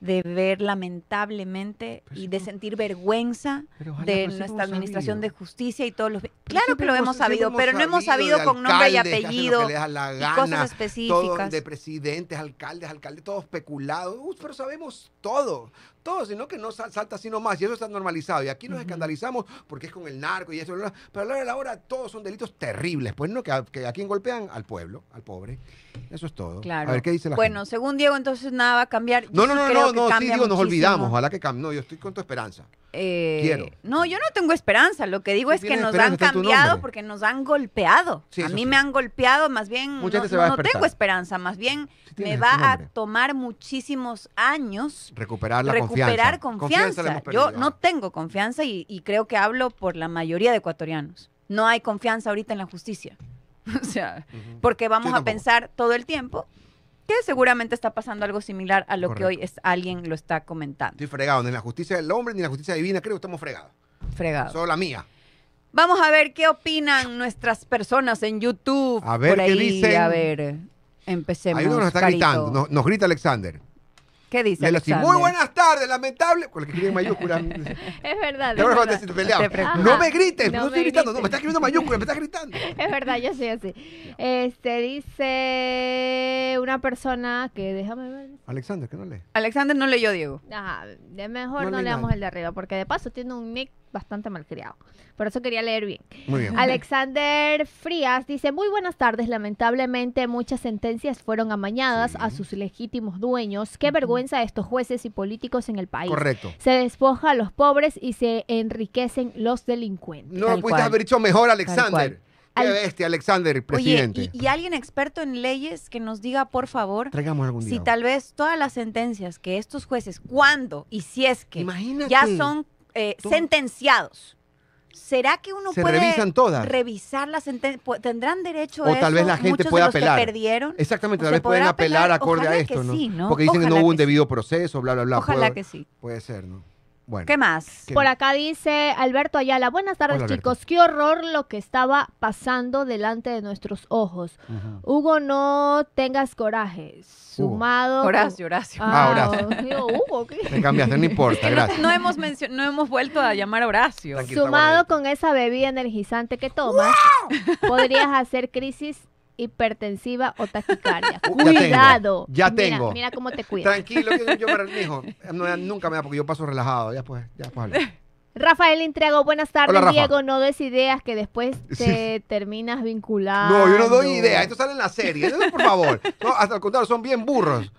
de ver lamentablemente pero y de sentir vergüenza de nuestra administración sabido. de justicia y todos los... Pero claro que lo hemos sabido, pero no hemos sabido, sabido con nombre y apellido, que gana, y cosas específicas. Todo de presidentes, alcaldes, alcaldes, todo especulado, uh, pero sabemos todo, todo, sino que no sal, salta así nomás y eso está normalizado. Y aquí nos uh-huh. escandalizamos porque es con el narco y eso, pero a la hora de la hora todos son delitos terribles, pues no, que a, que a quién golpean, al pueblo, al pobre. Eso es todo. Claro. A ver, ¿qué dice la bueno, gente? Según Diego, entonces nada va a cambiar. Yo no, no, no, sí no, no, no sí, Diego, nos olvidamos. Ojalá que cambie. No, yo estoy con tu esperanza. Eh, Quiero. No, yo no tengo esperanza. Lo que digo sí, es que nos han cambiado porque nos han golpeado. Sí, a mí sí. me han golpeado, más bien. No, no tengo esperanza, más bien sí, me va a tomar muchísimos años recuperar la recuperar confianza. confianza. confianza yo no tengo confianza y, y creo que hablo por la mayoría de ecuatorianos. No hay confianza ahorita en la justicia. O sea, uh-huh. porque vamos a pensar todo el tiempo que seguramente está pasando algo similar a lo Correcto. que hoy es, alguien lo está comentando. Estoy fregado, ni la justicia del hombre ni la justicia divina, creo que estamos fregados. Fregados. Solo la mía. Vamos a ver qué opinan nuestras personas en YouTube. A ver por qué ahí. dicen. A ver, empecemos. Ahí uno nos está Carito. gritando, nos, nos grita Alexander. ¿Qué dice Alexander? Muy buenas tardes, lamentable. Con el que escribe en mayúsculas. Es verdad. Te es verdad. Te peleamos. Te no me grites, no, no me estoy gritando. No, me estás escribiendo mayúsculas, me estás gritando. Es verdad, yo soy así. Este dice una persona que déjame ver. Alexander, que no lee. Alexander no leyó, Diego. Ajá, de mejor no, no leamos nada. El de arriba, porque de paso tiene un nick bastante malcriado. Por eso quería leer bien. Muy bien. Alexander Frías dice, muy buenas tardes. Lamentablemente muchas sentencias fueron amañadas sí. a sus legítimos dueños. Qué vergüenza de estos jueces y políticos en el país. Correcto. Se despoja a los pobres y se enriquecen los delincuentes. No pudiste haber dicho mejor, Alexander. Qué Al... bestia, Alexander, presidente. Oye, y, y alguien experto en leyes que nos diga, por favor, traigamos algún día. Si tal vez todas las sentencias que estos jueces, cuando y si es que Imagínate. ya son Eh, sentenciados. ¿Será que uno se puede revisan todas? revisar las sentencias? ¿Tendrán derecho a eso? O tal vez la gente pueda apelar. Perdieron. Exactamente, tal vez pueden apelar, apelar acorde a esto, ¿no? Sí, ¿no? Porque dicen ojalá que no hubo un debido proceso, bla, bla, bla. Ojalá puede, que sí. Puede ser, ¿no? Bueno, ¿qué más? ¿Qué Por más? Acá dice Alberto Ayala. Buenas tardes, Hola, chicos. Qué horror lo que estaba pasando delante de nuestros ojos. Uh-huh. Hugo, no tengas coraje. Sumado... Hugo. Horacio, Horacio. Ah, ah Horacio. Digo, Hugo, ¿qué? Te cambiaste, no importa, es que gracias. No, no, hemos mencio- no hemos vuelto a llamar a Horacio. Tranquilo, Sumado con esa bebida energizante que tomas, ¡wow! podrías hacer crisis hipertensiva o taquicardia. Uh, Cuidado. Ya tengo. Ya tengo. Mira, mira cómo te cuidas. Tranquilo, yo, yo me relajo. No, nunca me da porque yo paso relajado. Ya pues, ya pues. Hablo. Rafael Intriago, buenas tardes. Hola, Diego, no des ideas que después te sí. terminas vinculado. No, yo no doy ideas. Esto sale en la serie. No, por favor. No, hasta el contrario, son bien burros.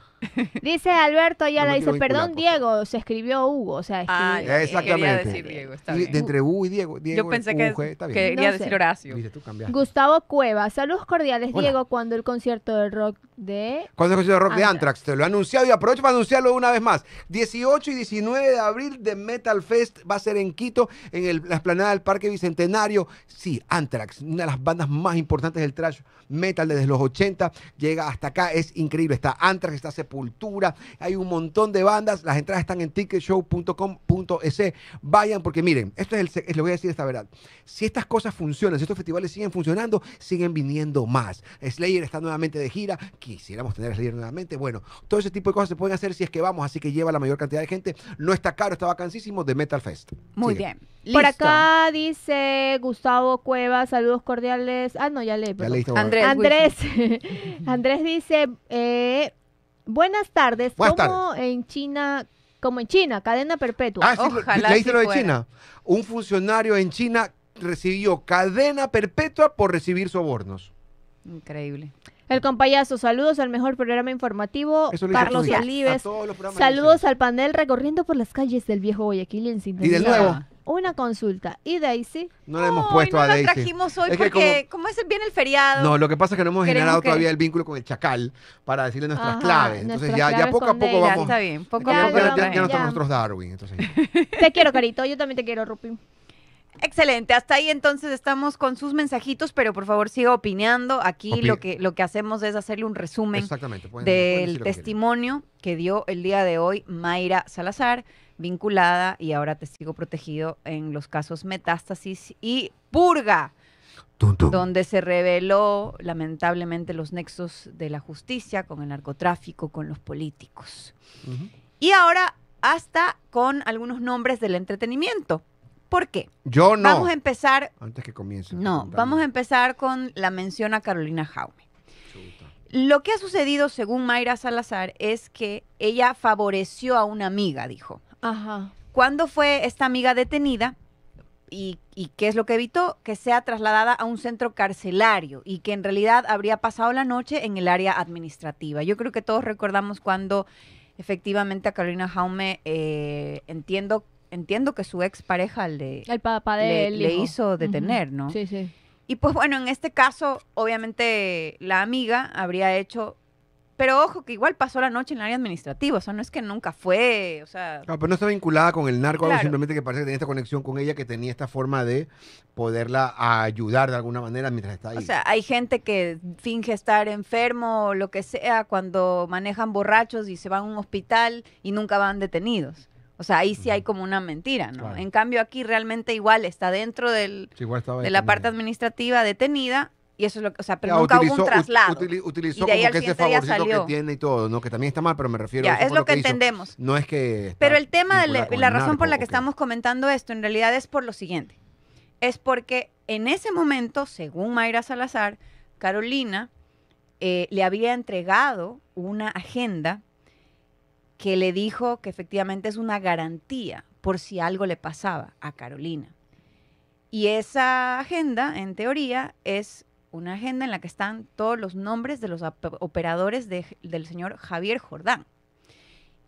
Dice Alberto Ayala, no dice, perdón, Diego, se escribió Hugo, o sea, ah, exactamente. Decir Diego, está bien. De entre Hugo y Diego, Diego yo pensé que, que quería no decir Horacio. Dice, tú Gustavo Cueva, saludos cordiales, Hola. Diego, cuando el concierto de rock de... Cuando el concierto de rock Antrax. de Antrax, te lo he anunciado y aprovecho para anunciarlo una vez más. dieciocho y diecinueve de abril de Metal Fest, va a ser en Quito, en el, la explanada del Parque Bicentenario. Sí, Antrax, una de las bandas más importantes del thrash metal desde los ochenta, llega hasta acá, es increíble, está Antrax, está separado Sepultura, hay un montón de bandas, las entradas están en ticket show punto com punto es. Vayan porque miren, esto es el, les voy a decir esta verdad, si estas cosas funcionan, si estos festivales siguen funcionando, siguen viniendo más. Slayer está nuevamente de gira, quisiéramos tener a Slayer nuevamente, bueno, todo ese tipo de cosas se pueden hacer si es que vamos, así que lleva la mayor cantidad de gente, no está caro, está vacancísimo de Metal Fest. Muy Sigue. bien. Listo. Por acá dice Gustavo Cueva, saludos cordiales, ah no, ya leí. Ya leí Andrés, Andrés, Andrés dice, eh, Buenas tardes, Buenas como tardes. en China, como en China, cadena perpetua. Ah, sí, Ojalá leíste sí lo de fuera. China. Un funcionario en China recibió cadena perpetua por recibir sobornos. Increíble. El compayazo, saludos al mejor programa informativo, Carlos Olives. Saludos al panel recorriendo por las calles del viejo Guayaquil en sintonía. Y de nuevo. Una consulta. ¿Y Daisy? No la hemos puesto no a Daisy. No la trajimos hoy es porque como, como es bien el feriado. No, lo que pasa es que no hemos generado que... todavía el vínculo con el Chacal para decirle nuestras Ajá, claves. Entonces nuestras ya, claves ya poco a poco ella. vamos. Ya está bien. Poco ya, a poco ya, ya, ya no estamos nuestros Darwin. Entonces, te quiero, Carito. Yo también te quiero, Rupi. Excelente, hasta ahí entonces estamos con sus mensajitos, pero por favor siga opinando. Aquí Opi- lo que lo que hacemos es hacerle un resumen Exactamente, pueden, del pueden testimonio que, que dio el día de hoy Mayra Salazar, vinculada y ahora testigo protegido en los casos Metástasis y Purga, tum, tum. donde se reveló lamentablemente los nexos de la justicia con el narcotráfico, con los políticos. Uh-huh. Y ahora hasta con algunos nombres del entretenimiento. ¿Por qué? Yo no. Vamos a empezar... Antes que comience. No, vamos a empezar con la mención a Carolina Jaume. Chuta. Lo que ha sucedido, según Mayra Salazar, es que ella favoreció a una amiga, dijo. Ajá. ¿Cuándo fue esta amiga detenida? ¿Y, y qué es lo que evitó? Que sea trasladada a un centro carcelario y que en realidad habría pasado la noche en el área administrativa. Yo creo que todos recordamos cuando efectivamente a Carolina Jaume, eh, entiendo... Entiendo que su expareja le, el papá de le, le hizo detener, uh-huh. ¿no? Sí, sí. Y pues bueno, en este caso, obviamente la amiga habría hecho... Pero ojo, que igual pasó la noche en el área administrativa, o sea, no es que nunca fue, o sea... No, pero no está vinculada con el narco, claro. algo simplemente que parece que tenía esta conexión con ella, que tenía esta forma de poderla ayudar de alguna manera mientras está ahí. O sea, hay gente que finge estar enfermo o lo que sea cuando manejan borrachos y se van a un hospital y nunca van detenidos. O sea, ahí sí hay como una mentira, ¿no? Claro. En cambio, aquí realmente igual está dentro del, sí, igual de la parte administrativa detenida Y eso es lo que, o sea, pero ya, nunca utilizó, hubo un traslado. Util, utilizó y de ahí como que ese favorcito que tiene y todo, ¿no? Que también está mal, pero me refiero ya, a eso. Es lo que, que entendemos. No es que... Pero el tema, de la, la razón narco, por la que estamos comentando esto, en realidad es por lo siguiente. Es porque en ese momento, según Mayra Salazar, Carolina eh, le había entregado una agenda que le dijo que efectivamente es una garantía por si algo le pasaba a Carolina. Y esa agenda, en teoría, es... una agenda en la que están todos los nombres de los operadores de, del señor Javier Jordán.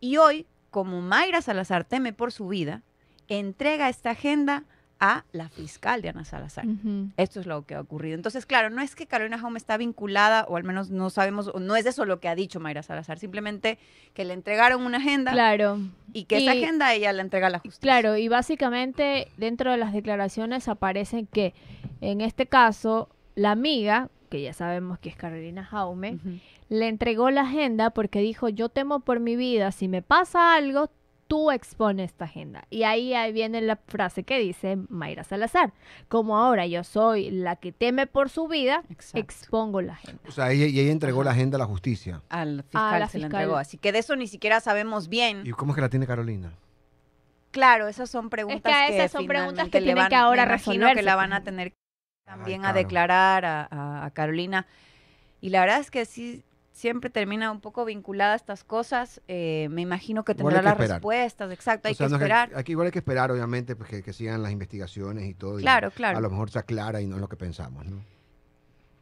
Y hoy, como Mayra Salazar teme por su vida, entrega esta agenda a la fiscal Diana Salazar. Uh-huh. Esto es lo que ha ocurrido. Entonces, claro, no es que Carolina Jaume está vinculada, o al menos no sabemos, o no es eso lo que ha dicho Mayra Salazar, simplemente que le entregaron una agenda, claro, y que y, esa agenda ella la entrega a la justicia. Claro, y básicamente dentro de las declaraciones aparecen que, en este caso... la amiga, que ya sabemos que es Carolina Jaume, uh-huh, le entregó la agenda porque dijo, yo temo por mi vida, si me pasa algo, tú expones esta agenda. Y ahí, ahí viene la frase que dice Mayra Salazar, como ahora yo soy la que teme por su vida, exacto, expongo la agenda. O sea, ella, ella entregó, ajá, la agenda a la justicia. Al fiscal, a la se fiscal. La entregó, así que de eso ni siquiera sabemos bien. ¿Y cómo es que la tiene Carolina? Claro, esas son preguntas es que, que esas son preguntas que tienen van, que ahora resolver, que la van a tener que... también, ay, claro, a declarar a, a, a Carolina. Y la verdad es que sí, siempre termina un poco vinculada a estas cosas. Eh, me imagino que tendrá que las esperar. respuestas. Exacto, hay o sea, que no, esperar. Aquí igual hay que esperar, obviamente, pues, que, que sigan las investigaciones y todo. Claro, y, claro. A lo mejor se aclara y no es lo que pensamos, ¿no?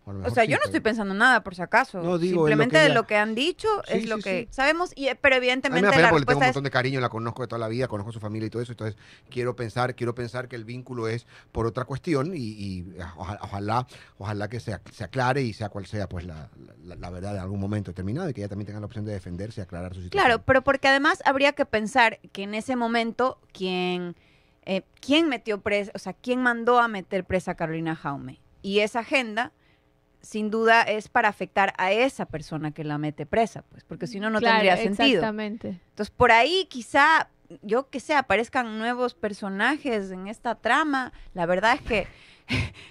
O, o sea, sí, yo no estoy pensando nada, por si acaso. No, digo, simplemente lo de lo que han dicho sí, es sí, lo que sí. sabemos, y, pero evidentemente a mí me la respuesta tengo un montón es... de cariño, la conozco de toda la vida, conozco a su familia y todo eso, entonces quiero pensar, quiero pensar que el vínculo es por otra cuestión y, y ojalá, ojalá que se, se aclare y sea cual sea pues la, la, la verdad en algún momento determinado y que ella también tenga la opción de defenderse y aclarar su situación. Claro, pero porque además habría que pensar que en ese momento quien, eh, quien metió presa, o sea, quien mandó a meter presa a Carolina Jaume y esa agenda sin duda es para afectar a esa persona que la mete presa, pues, porque si no, no claro, tendría sentido. Exactamente. Entonces, por ahí quizá, yo qué sé, aparezcan nuevos personajes en esta trama. La verdad es que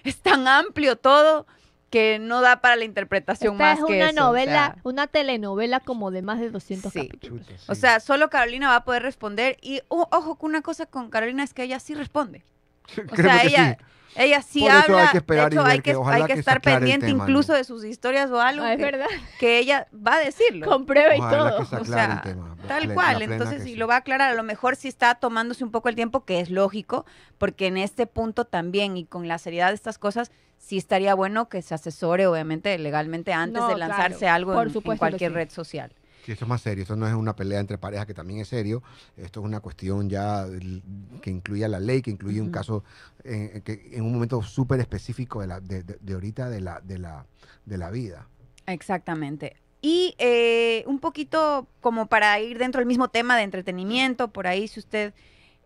es tan amplio todo que no da para la interpretación esta más es que una eso, novela, o sea, una telenovela como de más de doscientos sí. capítulos. Chuta, sí. O sea, solo Carolina va a poder responder y, oh, ojo, que una cosa con Carolina es que ella sí responde. O sea, ella... sí. Ella sí Por habla, hay que, de hecho, hay que, que, hay que, que estar pendiente tema, incluso ¿no? de sus historias o algo no, que, que ella va a decirlo. Con prueba y todo. Se o sea, tema, tal plena, cual, entonces si sí. lo va a aclarar, a lo mejor sí está tomándose un poco el tiempo, que es lógico, porque en este punto también y con la seriedad de estas cosas, sí estaría bueno que se asesore obviamente legalmente antes no, de lanzarse claro. algo en, en cualquier sí. red social. Sí, esto es más serio, esto no es una pelea entre parejas, que también es serio, esto es una cuestión ya que incluye a la ley, que incluye uh-huh. un caso en, que, en un momento súper específico de, la, de, de, de ahorita de la, de, la, de la vida. Exactamente. Y eh, un poquito como para ir dentro del mismo tema de entretenimiento, por ahí si usted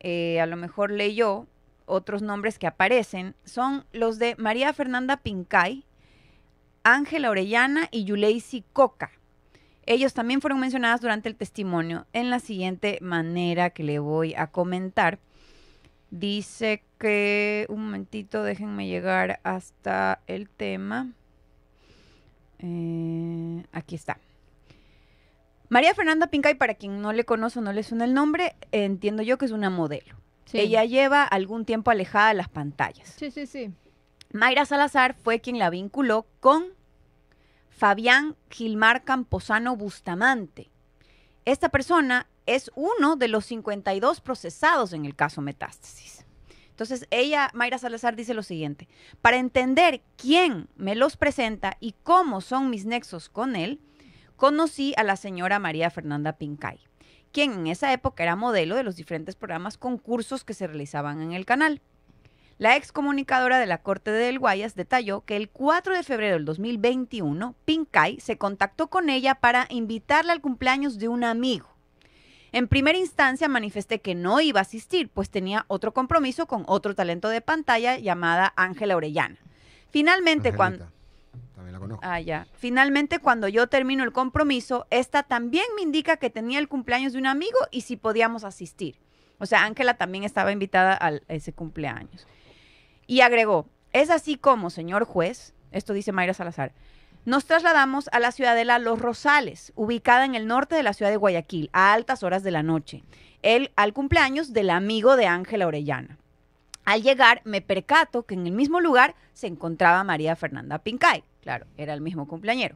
eh, a lo mejor leyó, otros nombres que aparecen son los de María Fernanda Pincay, Ángela Orellana y Yuleisi Coca. Ellos también fueron mencionados durante el testimonio en la siguiente manera que le voy a comentar. Dice que... un momentito, déjenme llegar hasta el tema. Eh, aquí está. María Fernanda Pincay, para quien no le conoce o no le suena el nombre, entiendo yo que es una modelo. Sí. Ella lleva algún tiempo alejada de las pantallas. Sí, sí, sí. Mayra Salazar fue quien la vinculó con... Fabián Gilmar Camposano Bustamante. Esta persona es uno de los cincuenta y dos procesados en el caso Metástasis. Entonces, ella, Mayra Salazar, dice lo siguiente. Para entender quién me los presenta y cómo son mis nexos con él, conocí a la señora María Fernanda Pincay, quien en esa época era modelo de los diferentes programas concursos que se realizaban en el canal. La excomunicadora de la Corte del Guayas detalló que el cuatro de febrero del dos mil veintiuno, Pincay se contactó con ella para invitarla al cumpleaños de un amigo. En primera instancia manifesté que no iba a asistir, pues tenía otro compromiso con otro talento de pantalla llamada Ángela Orellana. Finalmente, Angelita, cuando... también la conozco. Ah, ya. Finalmente, cuando yo termino el compromiso, esta también me indica que tenía el cumpleaños de un amigo y si podíamos asistir. O sea, Ángela también estaba invitada a ese cumpleaños. Y agregó, es así como, señor juez, Esto dice Mayra Salazar. Nos trasladamos a la ciudadela Los Rosales, ubicada en el norte de la ciudad de Guayaquil, a altas horas de la noche, el, al cumpleaños del amigo de Ángela Orellana. Al llegar, me percato que en el mismo lugar se encontraba María Fernanda Pincay. Claro, era el mismo cumpleañero.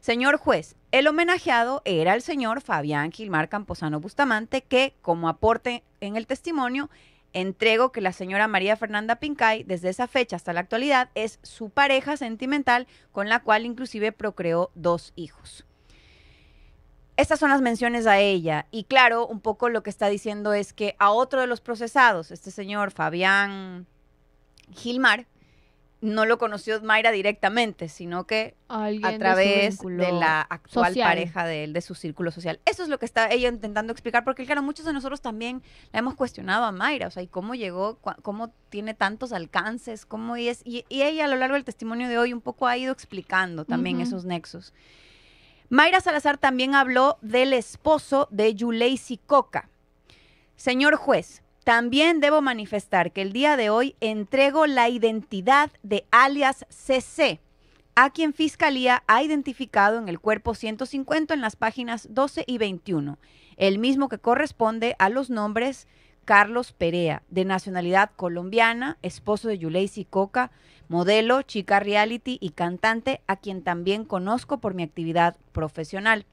Señor juez, el homenajeado era el señor Fabián Gilmar Camposano Bustamante, que, como aporte en el testimonio, entrego que la señora María Fernanda Pincay, desde esa fecha hasta la actualidad, es su pareja sentimental, con la cual inclusive procreó dos hijos. Estas son las menciones a ella. Y claro, un poco lo que está diciendo es que a otro de los procesados, este señor Fabián Gilmar, no lo conoció Mayra directamente, sino que a través de la actual pareja de él, de su círculo social. Eso es lo que está ella intentando explicar, porque claro, muchos de nosotros también la hemos cuestionado a Mayra, o sea, y cómo llegó, cómo tiene tantos alcances, cómo es, y, y ella a lo largo del testimonio de hoy un poco ha ido explicando también uh-huh. esos nexos. Mayra Salazar también habló del esposo de Yuleisi Coca. Señor juez, también debo manifestar que el día de hoy entrego la identidad de alias C C, a quien Fiscalía ha identificado en el cuerpo ciento cincuenta en las páginas doce y veintiuno, el mismo que corresponde a los nombres Carlos Perea, de nacionalidad colombiana, esposo de Yuleisi Coca, modelo, chica reality y cantante, a quien también conozco por mi actividad profesional.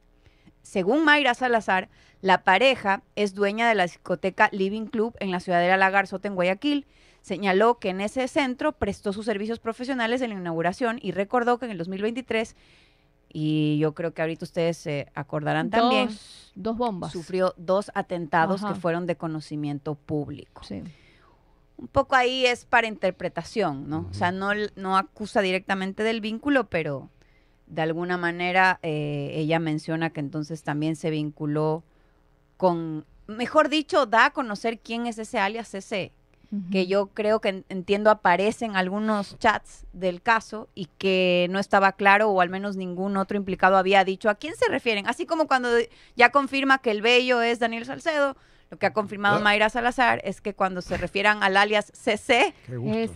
Según Mayra Salazar, la pareja es dueña de la discoteca Living Club en la ciudadela La Garzota, en Guayaquil. Señaló que en ese centro prestó sus servicios profesionales en la inauguración y recordó que en el dos mil veintitrés, y yo creo que ahorita ustedes se acordarán dos, también, dos bombas. Sufrió dos atentados Ajá. que fueron de conocimiento público. Sí. Un poco ahí es para interpretación, ¿no? Uh-huh. O sea, no, no acusa directamente del vínculo, pero... De alguna manera, eh, ella menciona que entonces también se vinculó con, mejor dicho, da a conocer quién es ese alias C C, uh-huh. que yo creo que entiendo aparece en algunos chats del caso y que no estaba claro, o al menos ningún otro implicado había dicho a quién se refieren. Así como cuando ya confirma que el bello es Daniel Salcedo, lo que ha confirmado Mayra Salazar es que cuando se refieran al alias C C, es,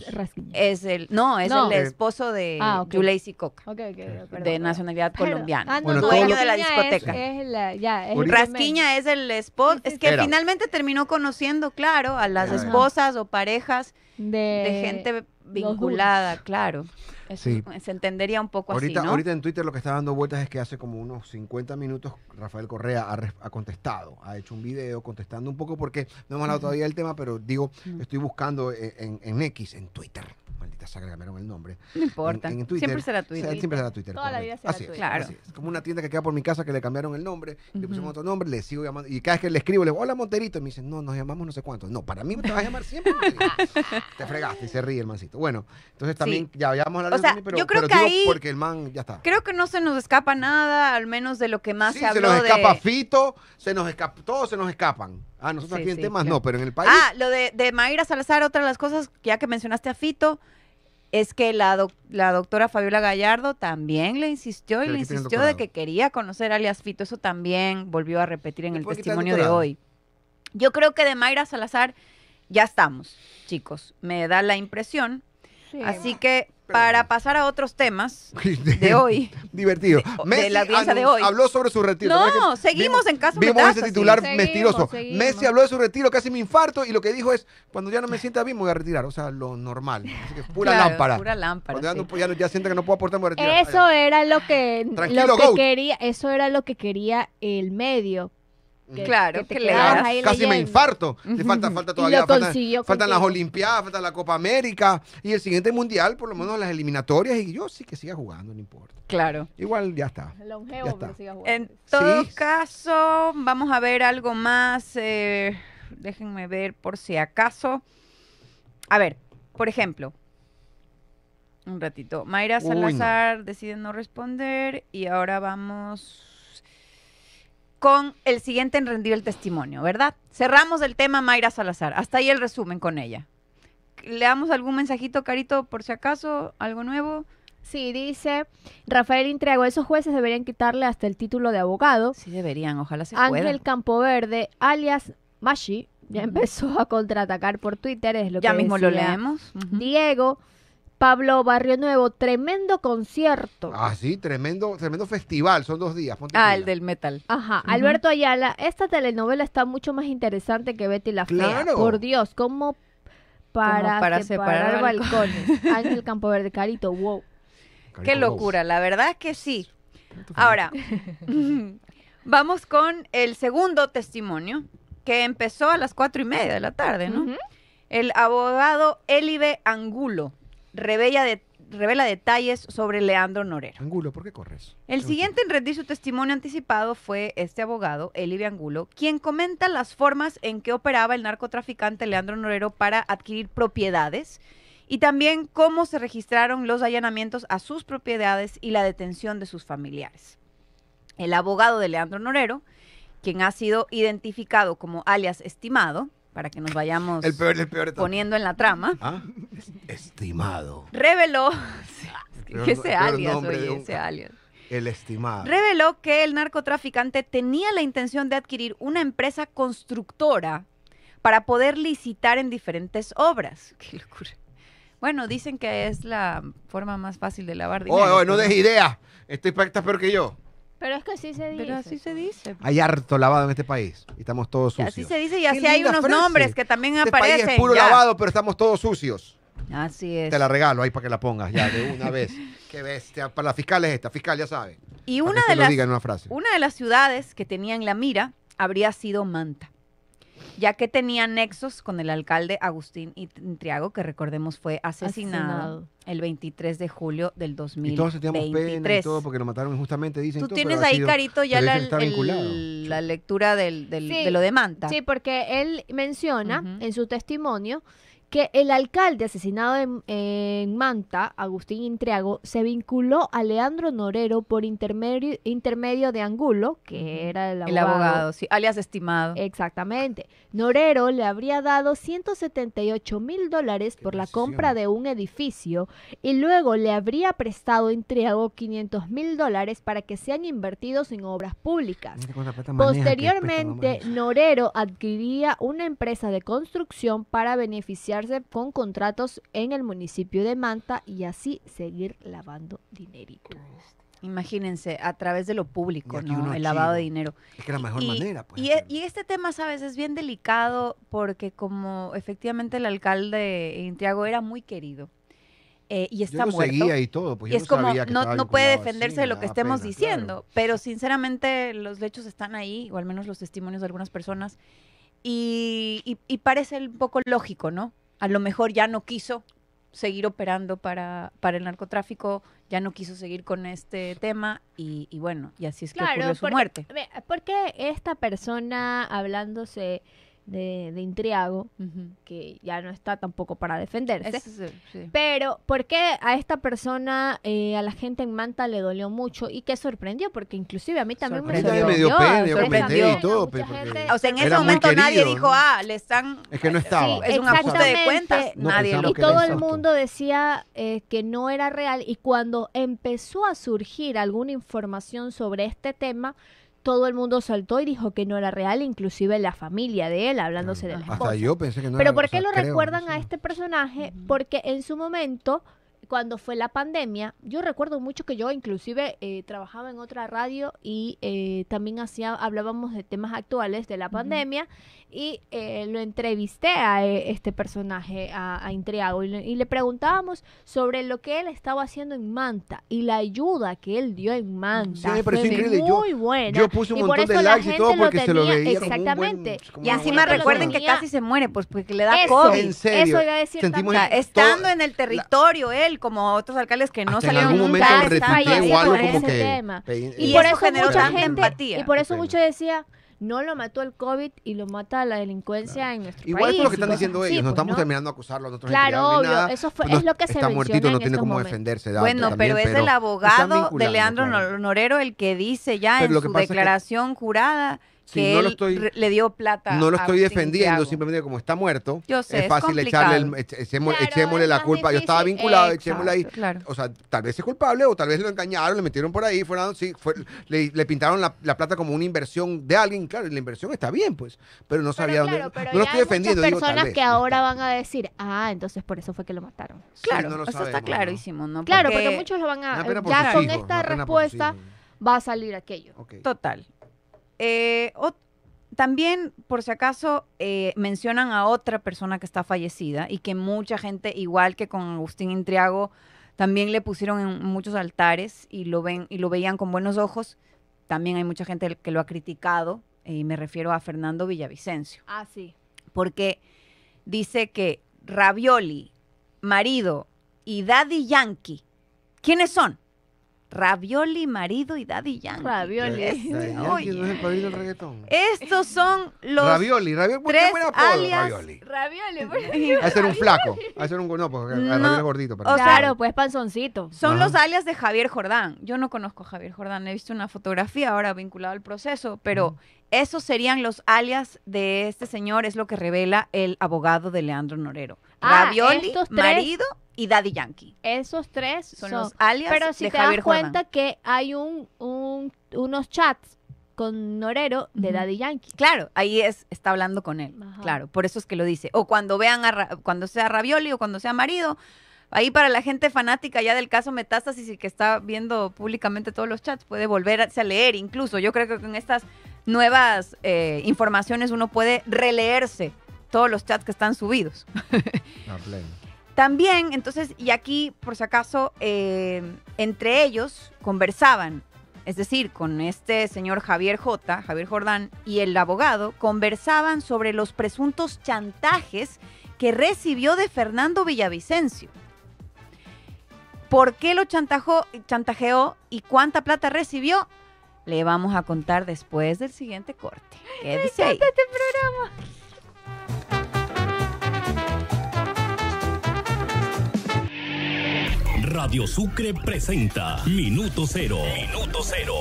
es el no, es no. el esposo de ah, okay. Yuleisi Coca, okay, okay, de perdón, nacionalidad perdón. colombiana, ah, no, bueno, no, dueño de la discoteca. Es, es la, ya, es Rasquiña es el esposo, es que Era. finalmente terminó conociendo, claro, a las esposas o parejas de, de gente vinculada, claro. Sí. Se entendería un poco ahorita, así, ¿no? Ahorita en Twitter lo que está dando vueltas es que hace como unos cincuenta minutos Rafael Correa ha, ha contestado, ha hecho un video contestando un poco porque no hemos hablado uh-huh. todavía del tema, pero digo, uh-huh. estoy buscando en, en, en X, en Twitter. Maldita sangre, cambiaron el nombre. No importa. En, en Twitter, siempre será Twitter. Será, siempre será Twitter. Toda la vida será Twitter. Claro. Así es. Como una tienda que queda por mi casa que le cambiaron el nombre, uh-huh. le pusimos otro nombre, le sigo llamando. Y cada vez que le escribo, le digo, hola Monterito. Y me dicen, no, nos llamamos no sé cuántos. No, para mí me te vas a llamar siempre. Te fregaste y se ríe el mancito. Bueno, entonces también sí. ya, ya vamos a hablar. O sea, pero, yo creo que ahí, porque el man ya está. Creo que no se nos escapa nada, al menos de lo que más sí, se habló. Se nos de... escapa Fito, se nos escapa, todos se nos escapan. Ah, nosotros sí, aquí sí, en temas claro. no, pero en el país. Ah, lo de, de Mayra Salazar, otra de las cosas, ya que mencionaste a Fito, es que la, doc, la doctora Fabiola Gallardo también le insistió y le insistió de que quería conocer alias Fito. Eso también volvió a repetir en el testimonio de hoy. Yo creo que de Mayra Salazar ya estamos, chicos. Me da la impresión. Sí, Así que... Para pasar a otros temas de hoy. Divertido. De, Messi de la audiencia de hoy. Habló sobre su retiro. No, seguimos vimos, en caso de Vimos ese titular sí, seguimos, mentiroso. Seguimos. Messi habló de su retiro, casi me infarto, y lo que dijo es, cuando ya no me sienta bien, me voy a retirar. O sea, lo normal. Así que pura claro, lámpara. Pura lámpara. Cuando sí. ya, no, ya sienta que no puedo aportar, me voy a retirar. Eso Allá. era lo que, lo que quería, eso era lo que quería el medio. Que, claro, que, te que le casi leyendo. me infarto. Le falta, falta todavía. Faltan, faltan las Olimpiadas, falta la Copa América y el siguiente mundial, por lo menos las eliminatorias. Y yo sí que siga jugando, no importa. Claro. Igual ya está. Longevo, ya está. Pero siga jugando. En todo sí. caso, vamos a ver algo más. Eh, déjenme ver por si acaso. A ver, por ejemplo. Un ratito. Mayra Salazar Uy, no. decide no responder y ahora vamos con el siguiente en rendir el testimonio, ¿verdad? Cerramos el tema Mayra Salazar. Hasta ahí el resumen con ella. ¿Le damos algún mensajito, Carito, por si acaso? ¿Algo nuevo? Sí, dice Rafael Intriago, esos jueces deberían quitarle hasta el título de abogado. Sí deberían, ojalá se pueda. Ángel Campoverde, alias Mashi, ya empezó a contraatacar por Twitter, es lo que decía. Ya mismo lo leemos. Uh-huh. Diego Pablo Barrio Nuevo, tremendo concierto. Ah, sí, tremendo, tremendo festival, son dos días. Ponte ah, tira. El del metal. Ajá, uh-huh. Alberto Ayala, esta telenovela está mucho más interesante que Betty la Fea. Claro. Por Dios, ¿cómo para, para separar, separar balcones? Ángel Campoverde, Carito, wow. Carito, qué locura, wow. La verdad es que sí. Ahora, vamos con el segundo testimonio, que empezó a las cuatro y media de la tarde, ¿no? Uh-huh. El abogado Elibi Angulo revela, de, revela detalles sobre Leandro Norero. Angulo, ¿por qué corres? El siguiente en rendir su testimonio anticipado fue este abogado, Elibi Angulo, quien comenta las formas en que operaba el narcotraficante Leandro Norero para adquirir propiedades y también cómo se registraron los allanamientos a sus propiedades y la detención de sus familiares. El abogado de Leandro Norero, quien ha sido identificado como alias Estimado, para que nos vayamos el peor, el peor poniendo en la trama. ¿Ah? Estimado. Reveló que ese alias, oye, ese alias. El Estimado. Reveló que el narcotraficante tenía la intención de adquirir una empresa constructora para poder licitar en diferentes obras. Qué locura. Bueno, dicen que es la forma más fácil de lavar dinero. Oh, oh, no des idea. Estoy pacta peor que yo. Pero es que así se dice. Pero así se dice. Hay harto lavado en este país. Y estamos todos sucios. Así se dice y así hay unos frase. Nombres que también este aparecen. Este país es puro ya. lavado, pero estamos todos sucios. Así es. Te la regalo ahí para que la pongas ya de una vez. Qué bestia. Para la fiscal es esta. Fiscal, ya sabe. Y una de, las, una, una de las ciudades que tenía en la mira habría sido Manta, ya que tenía nexos con el alcalde Agustín Intriago, que recordemos fue asesinado, asesinado. el veintitrés de julio del dos mil veintitrés. Y todos sentíamos pena y todo porque lo mataron injustamente, dicen. Tú todo, tienes ahí, sido, Carito, ya la, el, la lectura del, del, sí, de lo de Manta. Sí, porque él menciona uh-huh. en su testimonio que el alcalde asesinado en, en Manta, Agustín Intriago, se vinculó a Leandro Norero por intermedio, intermedio de Angulo, que era el abogado. El abogado, sí, alias Estimado. Exactamente. Norero le habría dado ciento setenta y ocho mil dólares por la compra de un edificio y luego le habría prestado a Intriago quinientos mil dólares para que sean invertidos en obras públicas. Posteriormente, Norero adquiría una empresa de construcción para beneficiar con contratos en el municipio de Manta y así seguir lavando dinerito. Imagínense, a través de lo público, ¿no? El lavado de dinero. Es que la mejor manera, pues. Y, y este tema, ¿sabes? Es bien delicado porque como efectivamente el alcalde Intriago era muy querido eh, y está muerto. Yo lo seguía y todo, pues yo no sabía que estaba vinculado. Es como, no puede defenderse de lo que estemos diciendo, pero sinceramente los hechos están ahí, o al menos los testimonios de algunas personas, y, y, y parece un poco lógico, ¿no? A lo mejor ya no quiso seguir operando para, para el narcotráfico, ya no quiso seguir con este tema y, y bueno, y así es que claro, ocurrió su porque, muerte. Porque esta persona, hablándose de, de Intriago, uh-huh. que ya no está tampoco para defenderse, es, sí, sí. pero porque a esta persona, eh, a la gente en Manta le dolió mucho y que sorprendió, porque inclusive a mí también sorprendió. me sorprendió. Sorprendió. Y todo, gente, o sea, en ese momento querido, nadie dijo, ah, le están... Es que no estaba. Sí, es un ajuste de cuentas. No, nadie lo... Y todo el mundo decía eh, que no era real y cuando empezó a surgir alguna información sobre este tema... Todo el mundo saltó y dijo que no era real, inclusive la familia de él, hablándose de la esposa. Hasta yo pensé que no era real. Pero ¿por qué lo recuerdan a este personaje? Porque en su momento, cuando fue la pandemia, yo recuerdo mucho que yo inclusive eh, trabajaba en otra radio y eh, también hacía, hablábamos de temas actuales de la pandemia uh-huh. y eh, lo entrevisté a eh, este personaje, a, a Intriago, y le, y le preguntábamos sobre lo que él estaba haciendo en Manta y la ayuda que él dio en Manta. Sí, fue muy yo, buena. Yo puse un y montón de likes y todo porque lo tenía, se lo veía. Exactamente. Como un buen, y encima recuerden que casi se muere, pues porque le da eso, COVID. En serio. Eso iba a decir también. Estando en el territorio, la... él como otros alcaldes que no salieron nunca o algo como ese que tema. Y, y por eso generó mucha gente empatía. Y por eso mucho decía, no lo mató el COVID y lo mata la delincuencia claro. en nuestro Igual país. Igual es lo que están diciendo ellos, sí, pues no estamos no. terminando de acusarlo a nosotros. Claro, obvio, nada. eso fue, no, es lo que se menciona muertito, en no tiene cómo defenderse. Bueno, también, pero, pero es el abogado de Leandro claro. Norero el que dice ya pero en su declaración jurada Sí, que no lo estoy, le dio plata. No lo estoy defendiendo, simplemente como está muerto, yo sé, es fácil es echarle, el, eche, echémosle, claro, echémosle la culpa. Difícil. Yo estaba vinculado, Exacto, echémosle ahí. Claro. O sea, tal vez es culpable o tal vez lo engañaron, le metieron por ahí, fueron, sí, fue, le, le pintaron la, la plata como una inversión de alguien, claro, la inversión está bien, pues, pero no sabía pero, dónde. Claro, pero no lo estoy defendiendo. Hay personas digo, vez, que ahora no van a decir, ah, entonces por eso fue que lo mataron. Sí, claro, no lo eso sabemos, está clarísimo, ¿no? Claro, porque, porque muchos lo van a. Ya con hijos, esta respuesta va a salir aquello. Okay. Total. Eh, o, también, por si acaso, eh, mencionan a otra persona que está fallecida y que mucha gente, igual que con Agustín Intriago, también le pusieron en muchos altares y lo ven y lo veían con buenos ojos. También hay mucha gente que lo ha criticado, eh, y me refiero a Fernando Villavicencio. Ah, sí. Porque dice que Ravioli, marido y Daddy Yankee, ¿quiénes son? Ravioli, marido y Daddy Yankee. Ravioli. Este, Daddy Yankee no es el padrino del reggaetón. Estos son los Ravioli, Ravioli, tres alias. Ravioli. Ravioli. Hacer un flaco, hacer un no, porque no. Ravioli es gordito. Para o sea, claro, pues panzoncito. Son Ajá. los alias de Javier Jordán. Yo no conozco a Javier Jordán, he visto una fotografía ahora vinculada al proceso, pero mm. esos serían los alias de este señor, es lo que revela el abogado de Leandro Norero. Ah, Ravioli, marido y Daddy Yankee. Esos tres son, son los alias. Pero si de te Javier das cuenta Jordán. Que hay un, un, unos chats con Norero de uh-huh. Daddy Yankee. Claro, ahí es está hablando con él. Ajá. Claro, por eso es que lo dice. O cuando vean a, cuando sea Ravioli o cuando sea marido. Ahí para la gente fanática ya del caso Metástasis y que está viendo públicamente todos los chats, puede volverse a leer incluso. Yo creo que con estas nuevas eh, informaciones uno puede releerse todos los chats que están subidos. No, pleno. También, entonces, y aquí, por si acaso, eh, entre ellos conversaban, es decir, con este señor Javier J, Javier Jordán, y el abogado, conversaban sobre los presuntos chantajes que recibió de Fernando Villavicencio. ¿Por qué lo chantajó, chantajeó y cuánta plata recibió? Le vamos a contar después del siguiente corte. ¿Qué dice ahí? Me encanta este programa. Radio Sucre presenta Minuto Cero. Minuto Cero.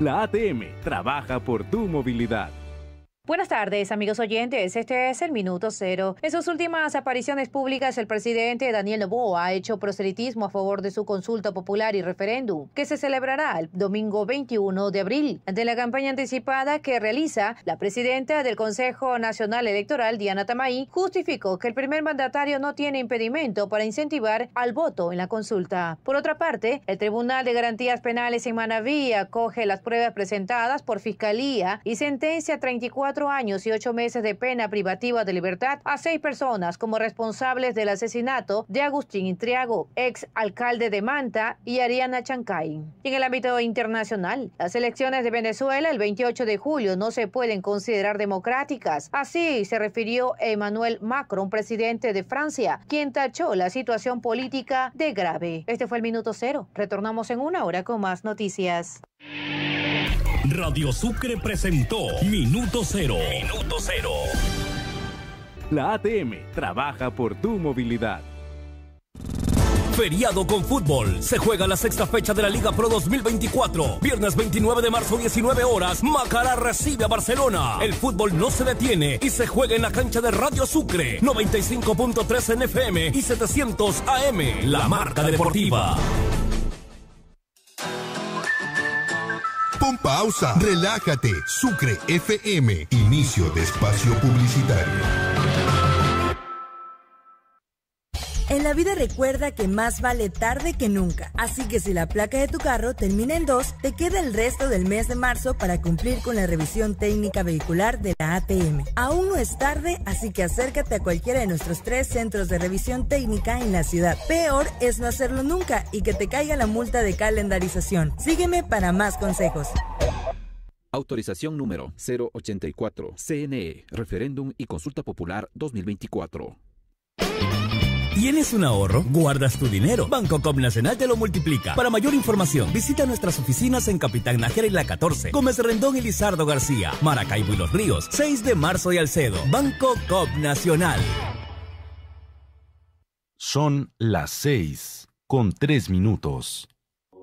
La A T M trabaja por tu movilidad. Buenas tardes, amigos oyentes. Este es el Minuto Cero. En sus últimas apariciones públicas, el presidente Daniel Noboa ha hecho proselitismo a favor de su consulta popular y referéndum, que se celebrará el domingo veintiuno de abril. Ante la campaña anticipada que realiza, la presidenta del Consejo Nacional Electoral, Diana Tamay, justificó que el primer mandatario no tiene impedimento para incentivar al voto en la consulta. Por otra parte, el Tribunal de Garantías Penales en Manabí acoge las pruebas presentadas por Fiscalía y sentencia treinta y cuatro años y ocho meses de pena privativa de libertad a seis personas como responsables del asesinato de Agustín Intriago, ex alcalde de Manta, y Ariana Chancay. Y en el ámbito internacional, las elecciones de Venezuela el veintiocho de julio no se pueden considerar democráticas. Así se refirió Emmanuel Macron, presidente de Francia, quien tachó la situación política de grave. Este fue el Minuto Cero. Retornamos en una hora con más noticias. Radio Sucre presentó Minuto Cero. Minuto Cero. La A T M trabaja por tu movilidad. Feriado con fútbol. Se juega la sexta fecha de la Liga Pro dos mil veinticuatro. Viernes veintinueve de marzo, diecinueve horas. Macará recibe a Barcelona. El fútbol no se detiene y se juega en la cancha de Radio Sucre. noventa y cinco punto tres en F M y setecientos A M. La marca deportiva. Pon pausa, relájate, Sucre F M, inicio de espacio publicitario. En la vida recuerda que más vale tarde que nunca, así que si la placa de tu carro termina en dos, te queda el resto del mes de marzo para cumplir con la revisión técnica vehicular de la A T M. Aún no es tarde, así que acércate a cualquiera de nuestros tres centros de revisión técnica en la ciudad. Peor es no hacerlo nunca y que te caiga la multa de calendarización. Sígueme para más consejos. Autorización número cero ochenta y cuatro, C N E, Referéndum y Consulta Popular dos mil veinticuatro. ¿Tienes un ahorro? ¿Guardas tu dinero? Banco Coop Nacional te lo multiplica. Para mayor información, visita nuestras oficinas en Capitán Nájera y La catorce, Gómez Rendón y Lizardo García, Maracaibo y Los Ríos, seis de marzo y Alcedo. Banco Coop Nacional. Son las seis con tres minutos.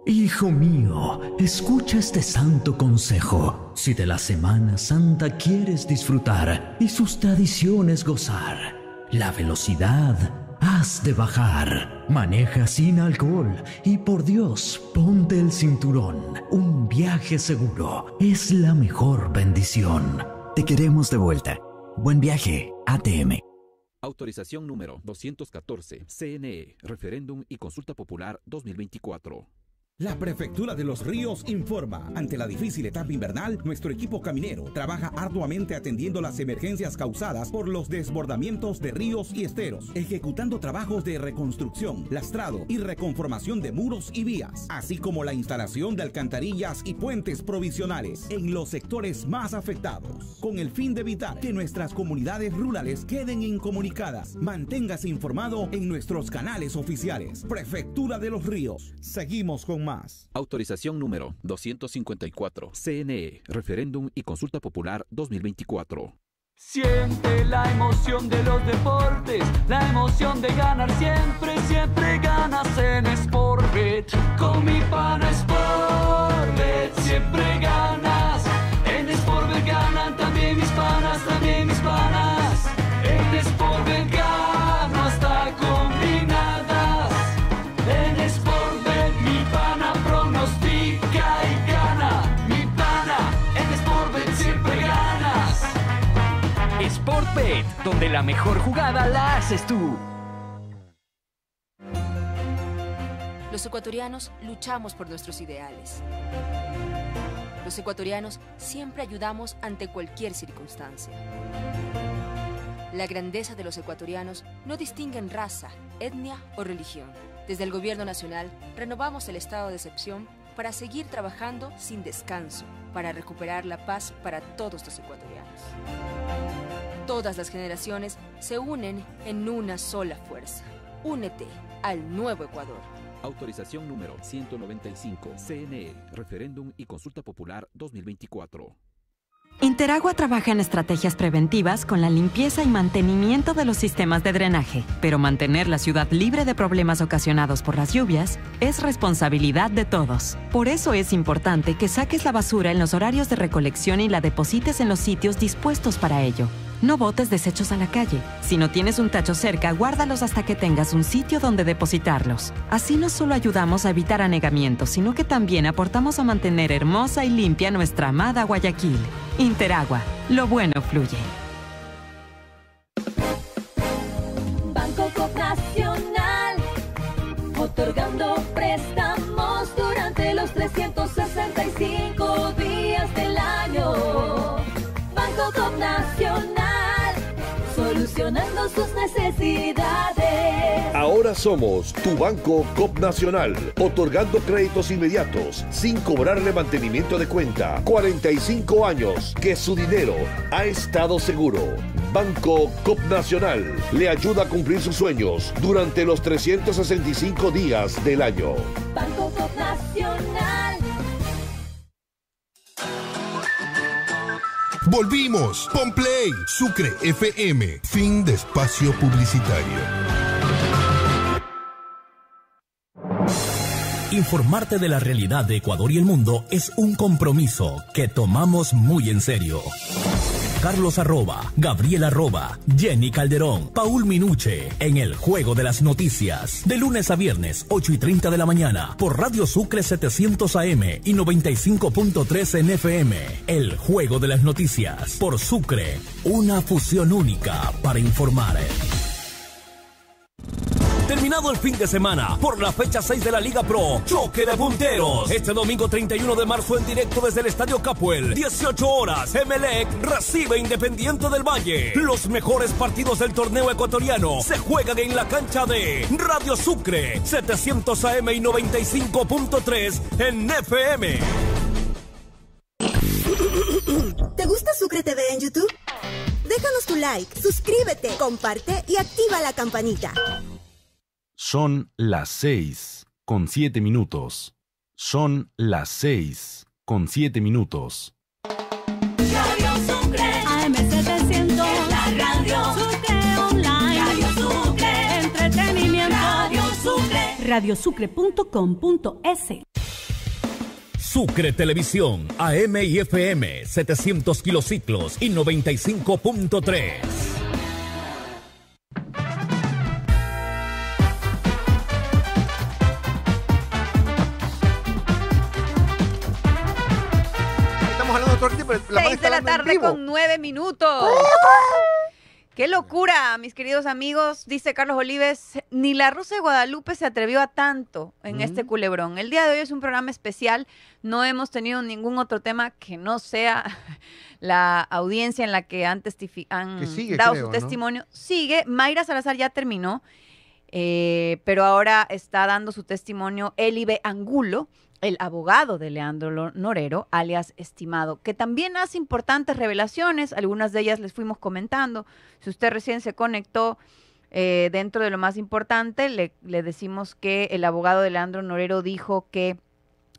Hijo mío, escucha este santo consejo. Si de la Semana Santa quieres disfrutar y sus tradiciones gozar, la velocidad has de bajar. Maneja sin alcohol y por Dios, ponte el cinturón. Un viaje seguro es la mejor bendición. Te queremos de vuelta. Buen viaje, A T M. Autorización número doscientos catorce, C N E, Referéndum y Consulta Popular dos mil veinticuatro. La Prefectura de Los Ríos informa. Ante la difícil etapa invernal, nuestro equipo caminero trabaja arduamente atendiendo las emergencias causadas por los desbordamientos de ríos y esteros, ejecutando trabajos de reconstrucción, lastrado y reconformación de muros y vías, así como la instalación de alcantarillas y puentes provisionales en los sectores más afectados, con el fin de evitar que nuestras comunidades rurales queden incomunicadas. Manténgase informado en nuestros canales oficiales. Prefectura de Los Ríos. Seguimos con más. Más. Autorización número doscientos cincuenta y cuatro, C N E, Referéndum y Consulta Popular dos mil veinticuatro. Siente la emoción de los deportes, la emoción de ganar siempre, siempre ganas en Sportbet. Con mi pana Sportbet siempre ganas, en Sportbet ganan también mis panas, también mis panas. En Sportbet gano hasta combinadas, en Sportbet. Sportbet, donde la mejor jugada la haces tú. Los ecuatorianos luchamos por nuestros ideales. Los ecuatorianos siempre ayudamos ante cualquier circunstancia. La grandeza de los ecuatorianos no distingue en raza, etnia o religión. Desde el Gobierno Nacional renovamos el estado de excepción para seguir trabajando sin descanso para recuperar la paz para todos los ecuatorianos. Todas las generaciones se unen en una sola fuerza. Únete al nuevo Ecuador. Autorización número ciento noventa y cinco, C N E, Referéndum y Consulta Popular dos mil veinticuatro. Interagua trabaja en estrategias preventivas con la limpieza y mantenimiento de los sistemas de drenaje, pero mantener la ciudad libre de problemas ocasionados por las lluvias es responsabilidad de todos. Por eso es importante que saques la basura en los horarios de recolección y la deposites en los sitios dispuestos para ello. No botes desechos a la calle. Si no tienes un tacho cerca, guárdalos hasta que tengas un sitio donde depositarlos. Así no solo ayudamos a evitar anegamientos, sino que también aportamos a mantener hermosa y limpia nuestra amada Guayaquil. Interagua, lo bueno fluye. Banco Cooperacional, otorgando préstamos durante los trescientos sesenta y cinco días del año. Banco Cooperacional, solucionando sus necesidades. Ahora somos tu Banco Coop Nacional, otorgando créditos inmediatos, sin cobrarle mantenimiento de cuenta. cuarenta y cinco años que su dinero ha estado seguro. Banco Coop Nacional le ayuda a cumplir sus sueños durante los trescientos sesenta y cinco días del año. Banco Coop Nacional. Volvimos con Play Sucre F M. Fin de espacio publicitario. Informarte de la realidad de Ecuador y el mundo es un compromiso que tomamos muy en serio. Carlos Arroba, Gabriel Arroba, Jenny Calderón, Paul Minuche, en el Juego de las Noticias. De lunes a viernes, ocho y treinta de la mañana, por Radio Sucre setecientos A M y noventa y cinco punto tres en F M. El Juego de las Noticias, por Sucre, una fusión única para informar. Terminado el fin de semana, por la fecha seis de la Liga Pro, choque de punteros. Este domingo treinta y uno de marzo en directo desde el Estadio Capuel, dieciocho horas, Emelec recibe Independiente del Valle. Los mejores partidos del torneo ecuatoriano se juegan en la cancha de Radio Sucre, setecientos A M y noventa y cinco punto tres en F M. ¿Te gusta Sucre T V en YouTube? Déjanos tu like, suscríbete, comparte y activa la campanita. Son las seis con siete minutos. Son las seis con siete minutos. Radio Sucre, A M setecientos, la radio Sucre online, Radio Sucre, entretenimiento, Radio Sucre, radiosucre punto com punto es. Sucre Televisión, A M y F M, setecientos kilociclos y noventa y cinco punto tres. de la tarde con nueve minutos. ¡Qué locura, mis queridos amigos! Dice Carlos Olives, ni la Rosa de Guadalupe se atrevió a tanto en mm. este culebrón. El día de hoy es un programa especial, no hemos tenido ningún otro tema que no sea la audiencia en la que han, han sigue, dado creo, su testimonio. ¿No? Sigue, Mayra Salazar ya terminó, eh, pero ahora está dando su testimonio Elibi Angulo, el abogado de Leandro Norero, alias Estimado, que también hace importantes revelaciones, algunas de ellas les fuimos comentando. Si usted recién se conectó, eh, dentro de lo más importante, le, le decimos que el abogado de Leandro Norero dijo que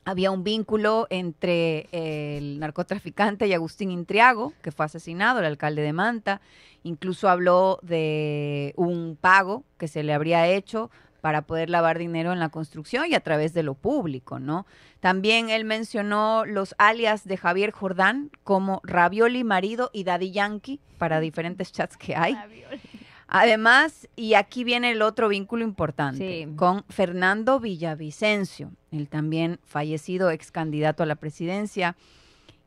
había un vínculo entre eh, el narcotraficante y Agustín Intriago, que fue asesinado, el alcalde de Manta. Incluso habló de un pago que se le habría hecho para poder lavar dinero en la construcción y a través de lo público, ¿no? También él mencionó los alias de Javier Jordán como Ravioli, Marido y Daddy Yankee, para diferentes chats que hay. Ravioli. Además, y aquí viene el otro vínculo importante, sí, con Fernando Villavicencio, el también fallecido ex candidato a la presidencia,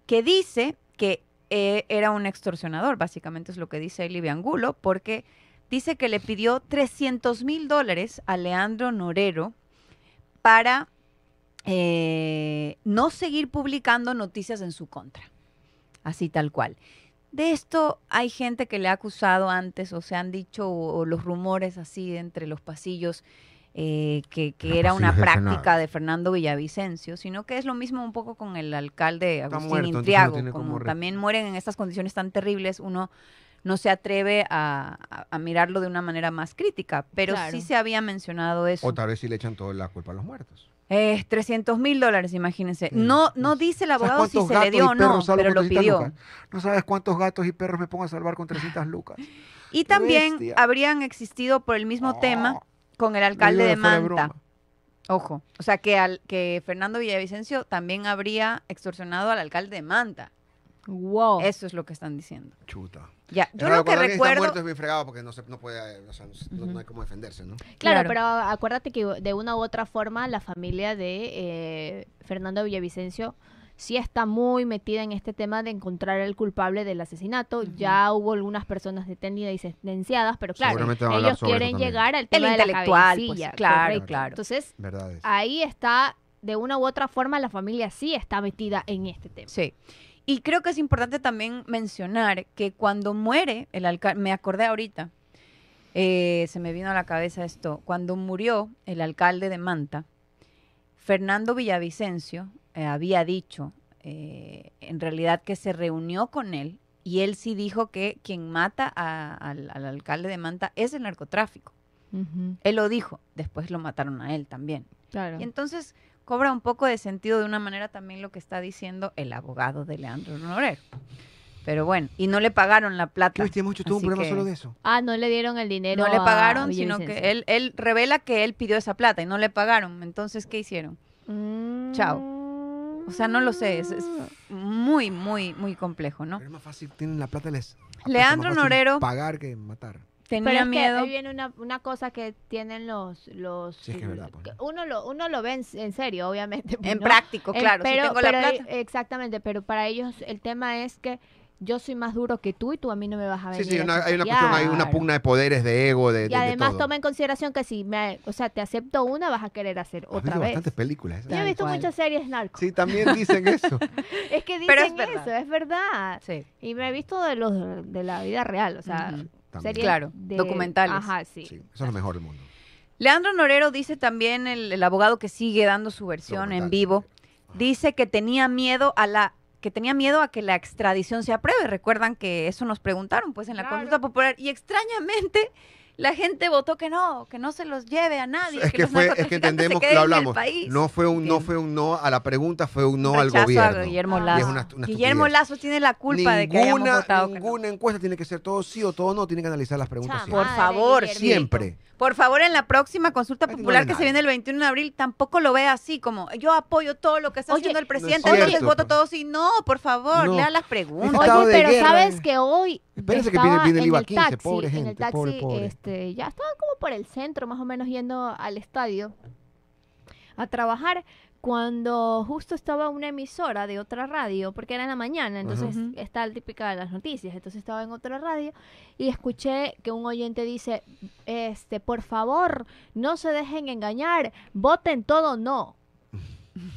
que dice que eh, era un extorsionador, básicamente es lo que dice Elibi Angulo, porque dice que le pidió trescientos mil dólares a Leandro Norero para eh, no seguir publicando noticias en su contra, así tal cual. De esto hay gente que le ha acusado antes, o se han dicho o, o los rumores así entre los pasillos, eh, que, que era una práctica de Fernando Villavicencio, sino que es lo mismo un poco con el alcalde Agustín Intriago, como también mueren en estas condiciones tan terribles, uno no se atreve a, a, a mirarlo de una manera más crítica, pero claro, sí se había mencionado eso. O tal vez sí le echan toda la culpa a los muertos. Eh, trescientos mil dólares, imagínense. Mm. No no dice el abogado si se le dio o no, pero lo pidió. Lucas. No sabes cuántos gatos y perros me pongo a salvar con trescientas lucas. Y también bestia. Habrían existido por el mismo oh, tema con el alcalde de Manta. De Ojo, o sea que, al, que Fernando Villavicencio también habría extorsionado al alcalde de Manta. Wow. Eso es lo que están diciendo. Chuta. Ya, yo lo que recuerdo muerto es bien fregado porque no se, no puede, o sea, no, uh-huh. no hay cómo defenderse, ¿no? Claro, claro, pero acuérdate que de una u otra forma la familia de eh, Fernando Villavicencio sí está muy metida en este tema de encontrar al culpable del asesinato. Uh-huh. Ya hubo algunas personas detenidas y sentenciadas, pero claro, ellos quieren llegar al tema el de intelectual, la pues, claro, claro. Entonces, verdades. Ahí está, de una u otra forma la familia sí está metida en este tema. Sí. Y creo que es importante también mencionar que cuando muere el alcalde, me acordé ahorita, eh, se me vino a la cabeza esto, cuando murió el alcalde de Manta, Fernando Villavicencio eh, había dicho eh, en realidad que se reunió con él y él sí dijo que quien mata a, a, al, al alcalde de Manta es el narcotráfico. Uh-huh. Él lo dijo, después lo mataron a él también. Claro. Y entonces cobra un poco de sentido de una manera también lo que está diciendo el abogado de Leandro Norero. Pero bueno, y no le pagaron la plata. Cristian Mucho tuvo un problema que, solo de eso. Ah, no le dieron el dinero. No le pagaron, sino que él, él revela que él pidió esa plata y no le pagaron. Entonces, ¿qué hicieron? Mm. Chao. O sea, no lo sé, es, es muy, muy, muy complejo, ¿no? Pero es más fácil, tienen la plata, les... Leandro Norero... pagar que matar. Tenía pero es miedo. Que ahí viene una, una cosa que tienen los... los sí, es que es verdad, pues. uno, lo, uno lo ve en, en serio, obviamente. En ¿no? práctico, claro. En, pero, si tengo pero, la plata. Exactamente, pero para ellos el tema es que yo soy más duro que tú y tú a mí no me vas a venir. Sí, sí, una, hay, una cuestión, hay una pugna de poderes, de ego, de, de, y además de todo. Toma en consideración que si me, o sea, te acepto una, vas a querer hacer otra vez. Has bastantes películas. Yo he visto cual. muchas series narcos. Sí, también dicen eso. Es que dicen es eso, es verdad. Sí. Y me he visto de los de la vida real, o sea... Uh-huh. Claro, de... documentales. Ajá, sí. Sí, eso es lo mejor del mundo. Leandro Norero dice también, el, el abogado que sigue dando su versión en vivo, ajá, dice que tenía miedo a la que tenía miedo a que la extradición se apruebe. Recuerdan que eso nos preguntaron pues en la claro. consulta popular y extrañamente la gente votó que no, que no se los lleve a nadie. Es que, que fue, es que entendemos, lo hablamos. No fue un no, fue un no a la pregunta, fue un no un al gobierno. A Guillermo Lazo. Es una, una Guillermo Lazo tiene la culpa ninguna, de que hayamos votado. Ninguna que no. encuesta tiene que ser todo sí o todo no, tiene que analizar las preguntas. Chá, por favor, siempre. Por favor, en la próxima consulta popular no que se viene el veintiuno de abril, tampoco lo vea así como yo apoyo todo lo que está Oye, haciendo el presidente, no entonces voto todo sí. No, por favor, no. lea las preguntas. Oye, pero guerra, sabes que hoy Espérense que viene, viene el I V A quince, pobre gente, en el taxi, pobre, pobre. Este, ya estaba como por el centro, más o menos yendo al estadio a trabajar, cuando justo estaba una emisora de otra radio, porque era en la mañana, entonces uh-huh. está el típica de las noticias, entonces estaba en otra radio y escuché que un oyente dice, este, por favor, no se dejen engañar, voten todo no.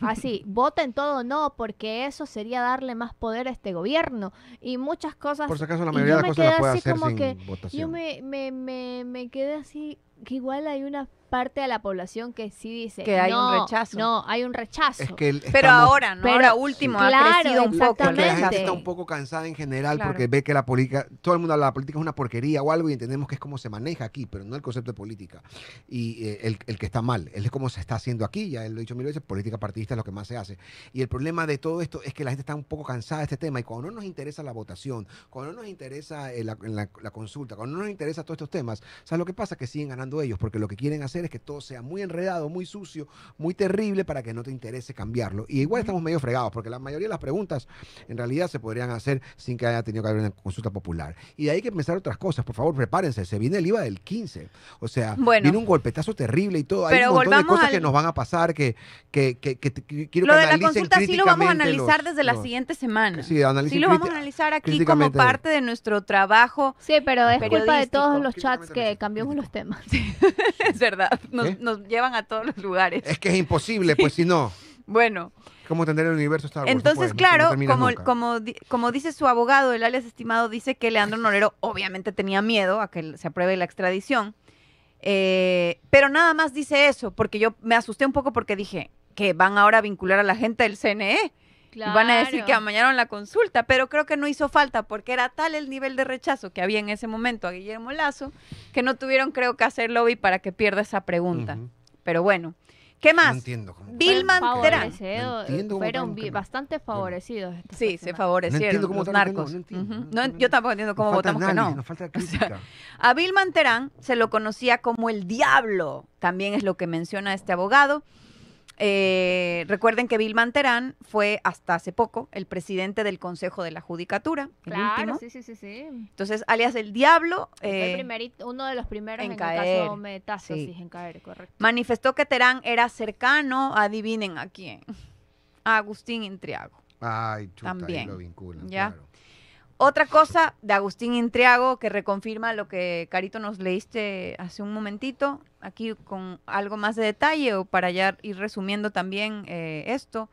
Así, voten todo no, porque eso sería darle más poder a este gobierno y muchas cosas. Por si acaso la mayoría de las cosas las puede hacer sin que, votación. Yo me, me, me, me quedé así, que igual hay una parte de la población que sí dice que hay no, un rechazo. No, hay un rechazo. Es que el, estamos, pero ahora, no, pero, ahora último claro, ha crecido un poco. Porque la gente está un poco cansada en general claro. porque ve que la política, todo el mundo habla de la política es una porquería o algo y entendemos que es como se maneja aquí, pero no el concepto de política. Y eh, el, el que está mal, él es como se está haciendo aquí, ya él lo he dicho mil veces, política partidista es lo que más se hace. Y el problema de todo esto es que la gente está un poco cansada de este tema y cuando no nos interesa la votación, cuando no nos interesa eh, la, la, la consulta, cuando no nos interesa todos estos temas, ¿sabes lo que pasa? Que siguen ganando ellos porque lo que quieren hacer es que todo sea muy enredado, muy sucio, muy terrible para que no te interese cambiarlo. Y igual estamos medio fregados porque la mayoría de las preguntas en realidad se podrían hacer sin que haya tenido que haber una consulta popular. Y de ahí que pensar otras cosas. Por favor, prepárense. Se viene el I V A del quince. O sea, bueno, viene un golpetazo terrible y todo. Hay un montón de cosas al... que nos van a pasar que, que, que, que, que quiero lo que analicen. Lo de la consulta sí lo vamos a analizar los, desde los, la siguiente semana. Sí, sí lo vamos a analizar aquí como parte de nuestro trabajo. Sí, pero es culpa de todos los chats que cambiamos los temas. Sí. Es verdad, nos, ¿Eh? nos llevan a todos los lugares. Es que es imposible, pues si no. Bueno. ¿Cómo entender el universo Star Wars? Entonces, no puedes, claro, no como, como, como dice su abogado, el alias estimado, dice que Leandro Norero obviamente tenía miedo a que se apruebe la extradición. Eh, pero nada más dice eso, porque yo me asusté un poco porque dije que van ahora a vincular a la gente del C N E. Claro. Y van a decir que amañaron la consulta, pero creo que no hizo falta porque era tal el nivel de rechazo que había en ese momento a Guillermo Lazo que no tuvieron creo que hacer lobby para que pierda esa pregunta. Uh-huh. Pero bueno, ¿qué más? No entiendo cómo Vilma Terán. No fueron vi bastante favorecidos. Sí, se favorecieron no entiendo cómo los narcos. No, no uh-huh. no, no, yo tampoco entiendo cómo votamos análisis, que no. Nos falta crítica. O sea, a Vilma Terán se lo conocía como el diablo, también es lo que menciona este abogado. Eh, recuerden que Vilma Terán fue hasta hace poco el presidente del Consejo de la Judicatura. Claro, sí, sí, sí, sí. Entonces, alias el diablo. Eh, el primerito, uno de los primeros en, en caer. El caso Metástasis, sí. en caer, correcto. Manifestó que Terán era cercano, adivinen a quién, a Agustín Intriago. Ay, chuta, también. Ahí lo vinculan, ¿ya? Claro. Otra cosa de Agustín Intriago que reconfirma lo que Carito nos leíste hace un momentito, aquí con algo más de detalle o para ya ir resumiendo también eh, esto,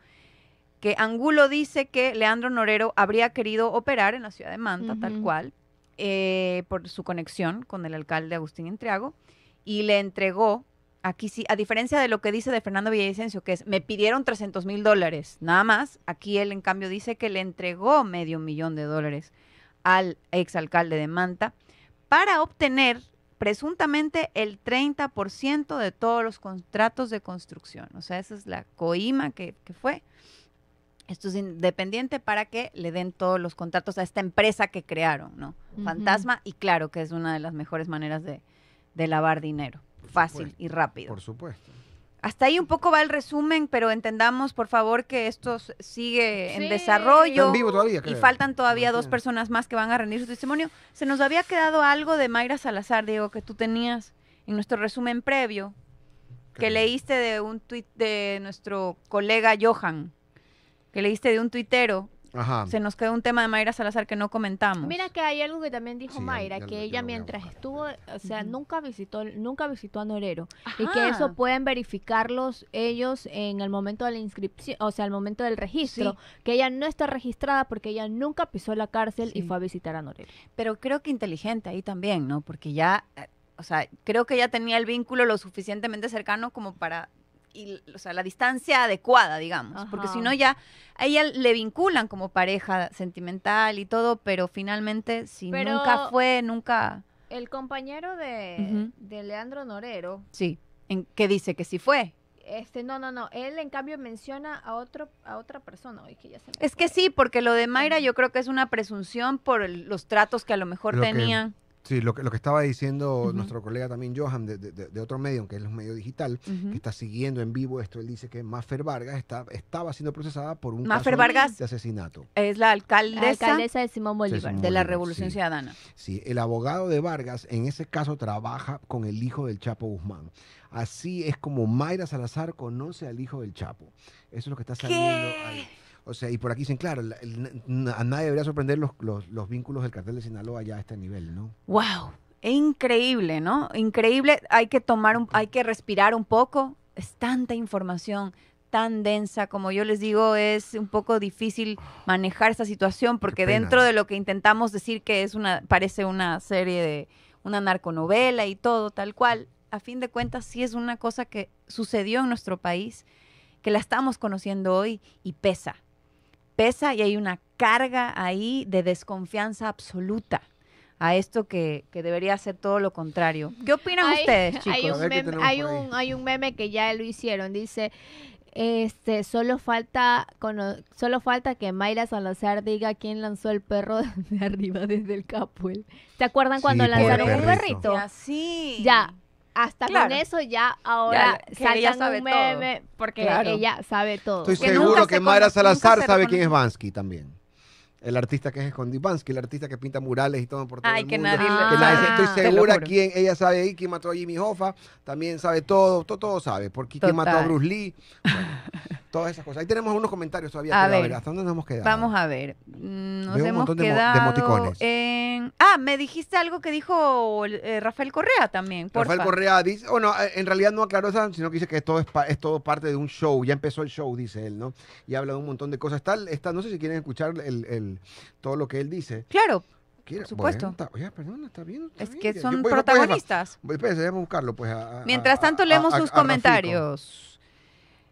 que Angulo dice que Leandro Norero habría querido operar en la ciudad de Manta, uh-huh. tal cual, eh, por su conexión con el alcalde Agustín Intriago, y le entregó, aquí sí, a diferencia de lo que dice de Fernando Villavicencio, que es, me pidieron trescientos mil dólares, nada más. Aquí él, en cambio, dice que le entregó medio millón de dólares al exalcalde de Manta para obtener, presuntamente, el treinta por ciento de todos los contratos de construcción. O sea, esa es la coima que, que fue. Esto es independiente para que le den todos los contratos a esta empresa que crearon, ¿no? Uh-huh. Fantasma, y claro que es una de las mejores maneras de, de lavar dinero. Fácil supuesto, y rápido. Por supuesto. Hasta ahí un poco va el resumen, pero entendamos, por favor, que esto sigue sí. en desarrollo. En vivo todavía, creo. Y faltan todavía no, dos sí. personas más que van a rendir su testimonio. Se nos había quedado algo de Mayra Salazar, Diego, que tú tenías en nuestro resumen previo, que leíste de un tuit de nuestro colega Johan, que leíste de un tuitero. Ajá. Se nos quedó un tema de Mayra Salazar que no comentamos. Mira que hay algo que también dijo sí, Mayra, ya, ya, que ella mientras estuvo, o sea, uh-huh. nunca visitó nunca visitó a Norero. Ajá. Y que eso pueden verificarlos ellos en el momento de la inscripción, o sea, el momento del registro, sí. que ella no está registrada porque ella nunca pisó la cárcel sí. y fue a visitar a Norero. Pero creo que inteligente ahí también, ¿no? Porque ya, o sea, creo que ya tenía el vínculo lo suficientemente cercano como para... Y, o sea, la distancia adecuada, digamos, ajá. porque si no ya a ella le vinculan como pareja sentimental y todo, pero finalmente si pero nunca fue, nunca... El compañero de, uh-huh. de Leandro Norero... Sí, en, que dice que sí fue. Este, no, no, no, él en cambio menciona a otro a otra persona. Hoy que ya se me es fue. Que sí, porque lo de Mayra yo creo que es una presunción por el, los tratos que a lo mejor lo tenían... Que... Sí, lo que, lo que estaba diciendo uh-huh. nuestro colega también, Johan, de, de, de otro medio, que es un medio digital, uh-huh. que está siguiendo en vivo esto. Él dice que Mafer Vargas está, estaba siendo procesada por un Mafer caso Vargas de asesinato. Es la alcaldesa, la alcaldesa de Simón Bolívar, Simón Bolívar, de la Revolución sí. Ciudadana. Sí, el abogado de Vargas en ese caso trabaja con el hijo del Chapo Guzmán. Así es como Mayra Salazar conoce al hijo del Chapo. Eso es lo que está saliendo ¿Qué? Ahí. O sea, y por aquí dicen, claro, la, la, a nadie debería sorprender los, los, los vínculos del cartel de Sinaloa ya a este nivel, ¿no? ¡Wow! Increíble, ¿no? Increíble. Hay que tomar, un, hay que respirar un poco. Es tanta información, tan densa. Como yo les digo, es un poco difícil manejar esta situación porque dentro de lo que intentamos decir que es una, parece una serie de, una narconovela y todo, tal cual, a fin de cuentas sí es una cosa que sucedió en nuestro país, que la estamos conociendo hoy y pesa. Pesa y hay una carga ahí de desconfianza absoluta a esto que, que debería ser todo lo contrario. ¿Qué opinan hay, ustedes, chicos? Hay un, meme, hay, un, hay un meme que ya lo hicieron, dice, este solo falta solo falta que Mayra Salazar diga quién lanzó el perro de arriba desde el Capuel. ¿Se acuerdan sí, cuando lanzaron perrito. un perrito? Ya, sí. Ya. Hasta claro. con eso ya ahora saltan un meme todo. Porque claro. ella sabe todo. Estoy que seguro que se Mayra Salazar sabe reconoce. quién es Vansky también. El artista que es escondido, Vansky, el artista que pinta murales y todo por todo Ay, el que mundo. Nadie ah, que nadie, estoy segura quién ella sabe ahí, quién mató a Jimmy Hoffa, también sabe todo, todo, todo sabe. Porque quién mató a Bruce Lee, bueno, todas esas cosas. Ahí tenemos unos comentarios todavía. A, que ver. a ver, ¿hasta dónde nos hemos quedado? Vamos a ver, nos Veo hemos quedado en... Ah, me dijiste algo que dijo eh, Rafael Correa también. Porfa. Rafael Correa dice, bueno, oh, en realidad no aclaró eso, sino que dice que todo es, pa es todo parte de un show, ya empezó el show, dice él, ¿no? Y habla de un montón de cosas. Está, está, no sé si quieren escuchar el, el todo lo que él dice. Claro, ¿Quiere? por supuesto. Bueno, está, oye, perdona, está bien, está es bien. que son Yo, pues, protagonistas. Pues, pues, pues, buscarlo, pues, a, Mientras tanto, a, leemos a, sus a, comentarios. A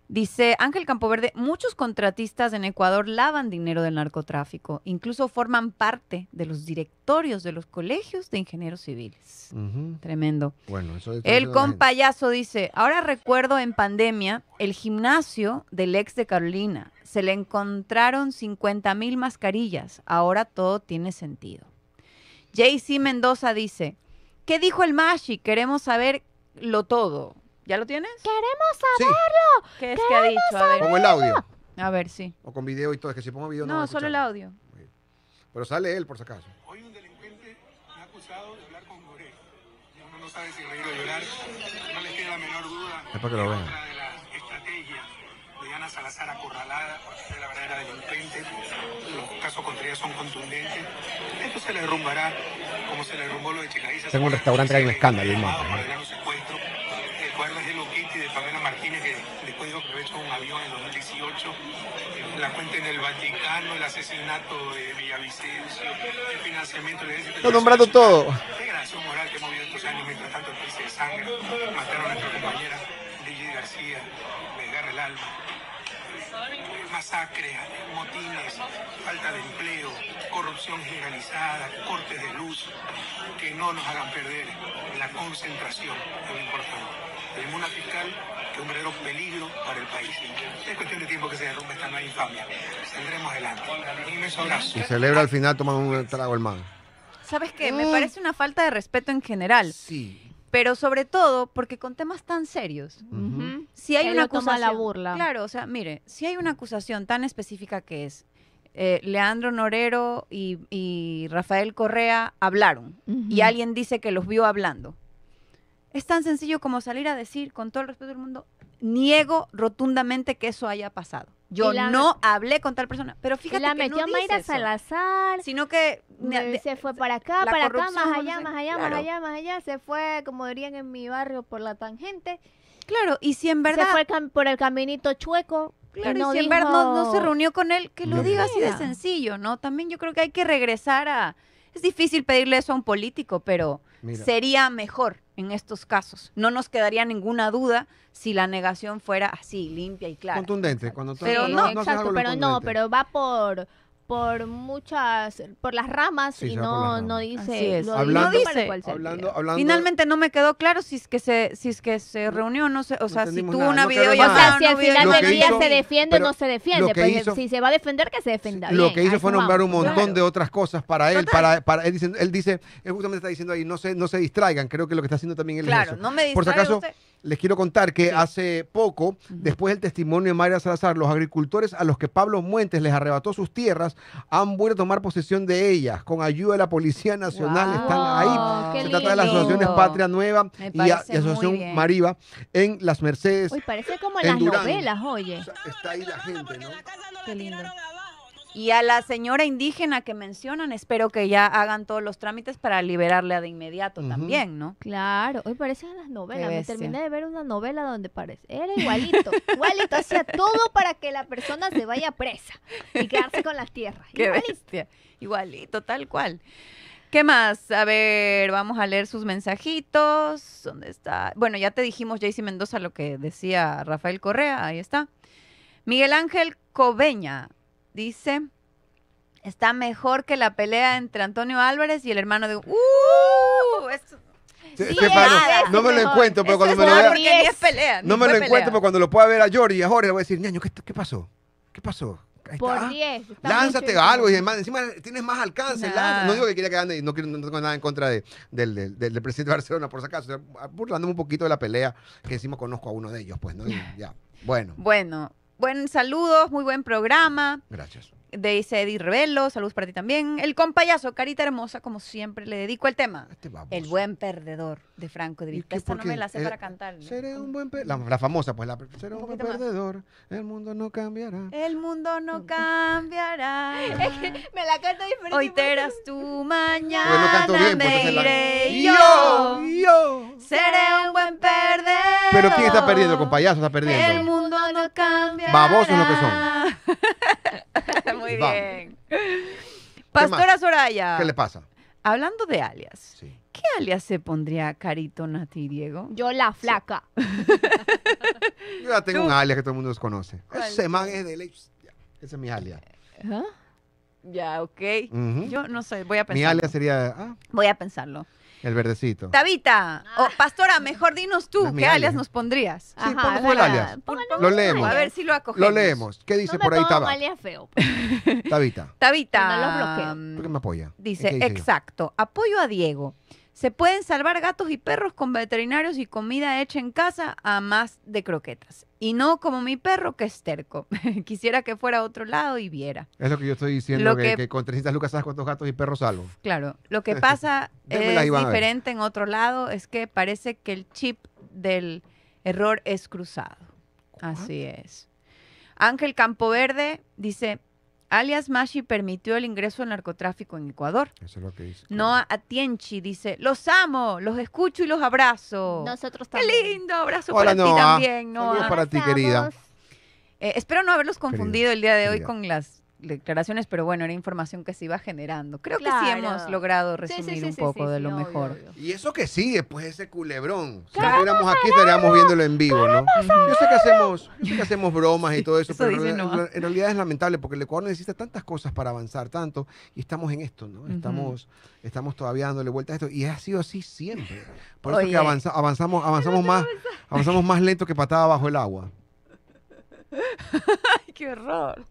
Dice Ángel Campoverde, muchos contratistas en Ecuador lavan dinero del narcotráfico, incluso forman parte de los directorios de los colegios de ingenieros civiles. Uh-huh. Tremendo. Bueno, eso es El compayazo dice, ahora recuerdo en pandemia el gimnasio del ex de Carolina. Se le encontraron cincuenta mil mascarillas. Ahora todo tiene sentido. J C Mendoza dice, ¿qué dijo el Mashi? Queremos saberlo todo. ¿Ya lo tienes? ¡Queremos saberlo! Sí. ¿Qué es que ha dicho? A ver. Pongo el audio. A ver, sí. O con video y todo. Es que si pongo video no No, solo el audio. Pero sale él, por si acaso. Hoy un delincuente me ha acusado de hablar con Goré. Uno no sabe si reír o llorar. No les queda la menor duda. Es para que lo vean. Otra de las estrategias de Ana Salazar acorralada, porque la verdadera delincuente. Los casos contra ella son contundentes. Esto se le derrumbará como se le derrumbó lo de Chicaiza. Tengo un restaurante que hay un escándalo, hermano. La cuenta en el Vaticano, el asesinato de Villavicencio, el financiamiento de... Estoy nombrando todo. Qué grabación moral que hemos vivido estos años, mientras tanto el triste de sangre. Mataron a nuestra compañera, D J García, me agarra el alma. Masacres, motines, falta de empleo, corrupción generalizada, cortes de luz, que no nos hagan perder la concentración, es lo importante. Tenemos una fiscal que es un verdadero peligro para el país. Es cuestión de tiempo que se derrumbe esta nueva infamia. Saldremos adelante. Un inmenso abrazo. Y celebra al final tomando un trago, hermano. ¿Sabes qué? Mm. Me parece una falta de respeto en general. Sí. Pero sobre todo porque con temas tan serios. Uh-huh. Si hay una acusación, la burla. Claro, o sea, mire, si hay una acusación tan específica que es eh, Leandro Norero y, y Rafael Correa hablaron uh-huh. y alguien dice que los vio hablando. Es tan sencillo como salir a decir, con todo el respeto del mundo, niego rotundamente que eso haya pasado. Yo no hablé con tal persona, pero fíjate que no dice eso. La metió Mayra Salazar, sino que se fue para acá, para acá, más allá, más allá, más allá, más allá, se fue, como dirían en mi barrio, por la tangente. Claro, y si en verdad... Se fue por el caminito chueco. Claro, y si en verdad no se reunió con él, que lo diga así de sencillo, ¿no? También yo creo que hay que regresar a... Es difícil pedirle eso a un político, pero Mira. sería mejor en estos casos. No nos quedaría ninguna duda si la negación fuera así, limpia y clara. Contundente. Cuando pero no, no, exacto, pero, no pero va por, por muchas, por las ramas, sí, y no, no dice, lo, hablando, no dice cuál hablando, hablando, finalmente no me quedó claro si es que se, si es que se reunió, no sé, o no sea, si tuvo nada, una no videollamada. O sea, si al final del día hizo, se defiende o no se defiende, pues hizo, si se va a defender, que se defenda. Lo bien, que hizo fue nombrar un montón claro. de otras cosas para él, para, para él, dice, él dice, él justamente está diciendo ahí, no se, no se distraigan, creo que lo que está haciendo también él claro, es eso. No me por si acaso, usted. Les quiero contar que sí. hace poco, uh-huh. después del testimonio de Mayra Salazar, los agricultores a los que Pablo Muentes les arrebató sus tierras han vuelto a tomar posesión de ellas con ayuda de la Policía Nacional. Wow. Están ahí. Qué Se trata lindo. De las asociaciones Patria Nueva y, a, y Asociación Mariva en Las Mercedes. Uy, parece como en las Durán. Novelas, oye. O sea, está ahí la gente, ¿no? Qué lindo. Y a la señora indígena que mencionan, espero que ya hagan todos los trámites para liberarla de inmediato uh-huh. también, ¿no? Claro, hoy parecen las novelas, me terminé de ver una novela donde parece, era igualito, igualito, hacía todo para que la persona se vaya presa y quedarse con las tierras. Qué igualito. Bestia, igualito, tal cual. ¿Qué más? A ver, vamos a leer sus mensajitos, ¿dónde está? Bueno, ya te dijimos, Jaycee Mendoza, lo que decía Rafael Correa, ahí está. Miguel Ángel Coveña. Dice, está mejor que la pelea entre Antonio Álvarez y el hermano de... ¡Uh! Esto... Sí, sí, Stefano, es no me mejor. Lo encuentro, pero cuando me lo vea... No me lo encuentro, pero cuando lo pueda ver a Jordi y a Jorge, le voy a decir, ñaño, ¿qué, qué pasó? ¿Qué pasó? Por diez. Lánzate algo y además, encima tienes más alcance. Nah. No digo que quiera que ande, no, no tengo nada en contra de, del, del, del presidente de Barcelona, por si acaso. O sea, burlándome un poquito de la pelea, que encima conozco a uno de ellos, pues, ¿no? Y, ya. Bueno. Bueno. Buen saludos, muy buen programa. Gracias. Dice Eddie Revelo, saludos para ti también. El compayazo, carita hermosa, como siempre, le dedico el tema. Este el buen perdedor de Franco de Vita. Esta no me la sé eh, para cantar. ¿No? Seré un buen la, la famosa, pues. La, seré un, un buen perdedor. Más. El mundo no cambiará. El mundo no cambiará. Es que me la canto diferente. Hoy te eras tú, mañana pues bien, me iré la... yo. Yo. Seré un buen perdedor. Pero ¿quién está perdiendo? El compayazo está perdiendo. El mundo no cambiará. Babosos lo que son. Muy bien. Pastora Soraya. ¿Qué le pasa? Hablando de alias, sí. ¿Qué alias se pondría Carito, Nati, Diego? Yo la flaca. Sí. Yo ya tengo ¿Tú? Un alias que todo el mundo desconoce. Ese man es de ley. Ese es mi alias. ¿Ah? Ya, ok. Uh-huh. Yo no sé, voy a pensarlo. Mi alias sería... Ah. Voy a pensarlo. El verdecito. Tabita, ah. o Pastora, mejor dinos tú, no ¿qué alias, alias nos pondrías? Sí, ajá, pongo el alias. Lo leemos. A ver si lo acogemos. Lo leemos. ¿Qué dice no por ahí Tabata? Alias feo. Tabita. Tabita. No ¿Por qué me apoya? Dice, exacto, yo? Apoyo a Diego. Se pueden salvar gatos y perros con veterinarios y comida hecha en casa a más de croquetas. Y no como mi perro que es terco. Quisiera que fuera a otro lado y viera. Es lo que yo estoy diciendo, lo que, que, que con trescientas lucas sabes cuántos gatos y perros salvo. Claro, lo que pasa es diferente en otro lado, es que parece que el chip del error es cruzado. ¿Cuál? Así es. Ángel Campoverde dice, alias Mashi permitió el ingreso al narcotráfico en Ecuador. Eso es lo que dice. Noa Atienchi dice, los amo, los escucho y los abrazo. Nosotros también. Qué lindo, abrazo Hola, para Noa. Ti también, Noa. Saludos para ti, querida. Eh, espero no haberlos confundido querida, el día de querida. Hoy con las declaraciones, pero bueno, era información que se iba generando. Creo claro. que sí hemos logrado resumir sí, sí, sí, un poco sí, sí, de sí, lo obvio, mejor. Obvio. Y eso que sigue, pues ese culebrón. Si estuviéramos aquí, estaríamos viéndolo en vivo, ¿no? Yo sé que hacemos, yo sé que hacemos bromas y todo eso, eso pero en, no. en realidad es lamentable porque el Ecuador necesita tantas cosas para avanzar tanto y estamos en esto, ¿no? Estamos, uh-huh. estamos todavía dándole vuelta a esto y ha sido así siempre. Por eso Oye. Que avanza, avanzamos, avanzamos más, avanzamos más lento que patada bajo el agua. Ay, qué horror.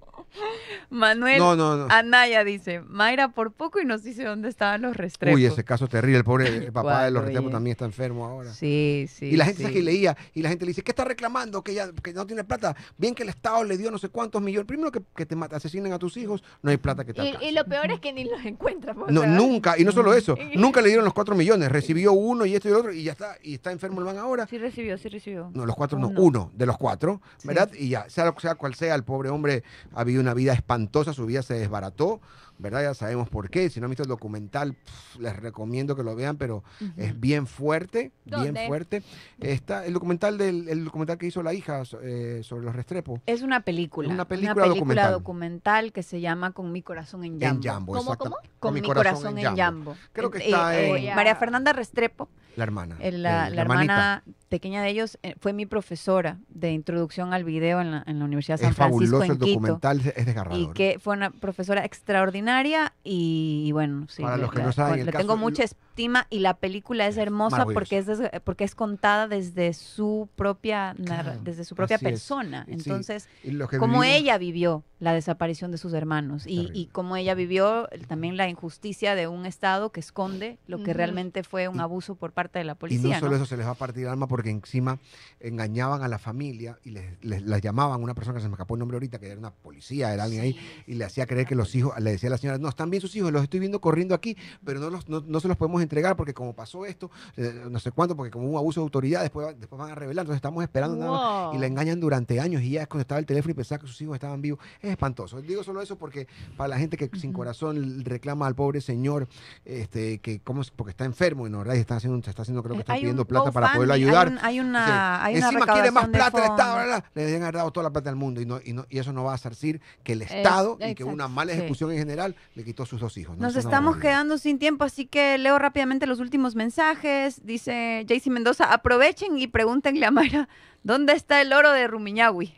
Manuel no, no, no. Anaya dice, Mayra por poco y nos dice dónde estaban los Restrepo. Uy, ese caso terrible, el pobre el papá Cuatro, de los Restrepo oye. También está enfermo ahora. Sí, sí. Y la gente sí. es que leía y la gente le dice, ¿qué está reclamando? Que ya que no tiene plata. Bien que el Estado le dio no sé cuántos millones. Primero que, que te asesinen a tus hijos, no hay plata que te alcance. Y, y lo peor es que ni los encuentran. No, nunca, y no solo eso, nunca le dieron los cuatro millones. Recibió uno y esto y el otro y ya está, y está enfermo el man ahora. Sí recibió, sí recibió. No, los cuatro no, uno, uno de los cuatro, sí. ¿verdad? Y ya, sea, sea cual sea, el pobre hombre ha vivido una vida espantosa, su vida se desbarató, ¿verdad? Ya sabemos por qué. Si no han visto el documental, pff, les recomiendo que lo vean, pero uh-huh. es bien fuerte, ¿Dónde? bien fuerte. Está el documental del el documental que hizo la hija eh, sobre los Restrepo. Es una película. Una película, una película documental. documental que se llama Con mi corazón en Jambo. En Jambo, ¿Cómo, cómo? Con, Con mi corazón, corazón en Jambo. Creo que está eh, eh, en... María Fernanda Restrepo La hermana. El, la el, la hermana pequeña de ellos eh, fue mi profesora de introducción al video en la, en la Universidad de San Francisco, en Quito. Es fabuloso el documental, es desgarrador. Y que fue una profesora extraordinaria y, y bueno, sí. Para le, los que la, no saben, le, el le caso, tengo mucha estima y la película es hermosa porque es, des, porque es contada desde su propia, claro, desde su propia persona. Es. Entonces, sí, como vivimos, ella vivió la desaparición de sus hermanos y, y como ella vivió también la injusticia de un Estado que esconde lo que uh-huh. realmente fue un y, abuso por parte de la policía. Y no solo ¿no? eso, se les va a partir el alma porque encima engañaban a la familia y les, les, les llamaban a una persona que se me escapó el nombre ahorita, que era una policía, era alguien sí. ahí, y le hacía creer que los hijos, le decía a la señora, no, están bien sus hijos, los estoy viendo corriendo aquí, pero no, los, no, no se los podemos entregar porque como pasó esto, eh, no sé cuánto, porque como hubo abuso de autoridad, después, después van a revelar, entonces estamos esperando wow. nada más, y la engañan durante años y ya desconectaba el teléfono y pensaba que sus hijos estaban vivos. Es espantoso. Digo solo eso porque para la gente que uh-huh. sin corazón reclama al pobre señor, este, que como es, porque está enfermo y no, ¿verdad? Y está haciendo, se está haciendo, creo que está pidiendo plata para poderlo ayudar. Hay, un, hay una, o sea, hay una encima quiere más plata el Estado, bla, bla, le deben haber dado toda la plata del mundo y no, y no, y eso no va a resarcir que el Estado es, y que exacto, una mala ejecución sí. en general le quitó a sus dos hijos. ¿No? Nos eso estamos no quedando sin tiempo, así que leo rápidamente los últimos mensajes. Dice Jaycee Mendoza, aprovechen y pregúntenle a Mayra, ¿dónde está el oro de Rumiñahui?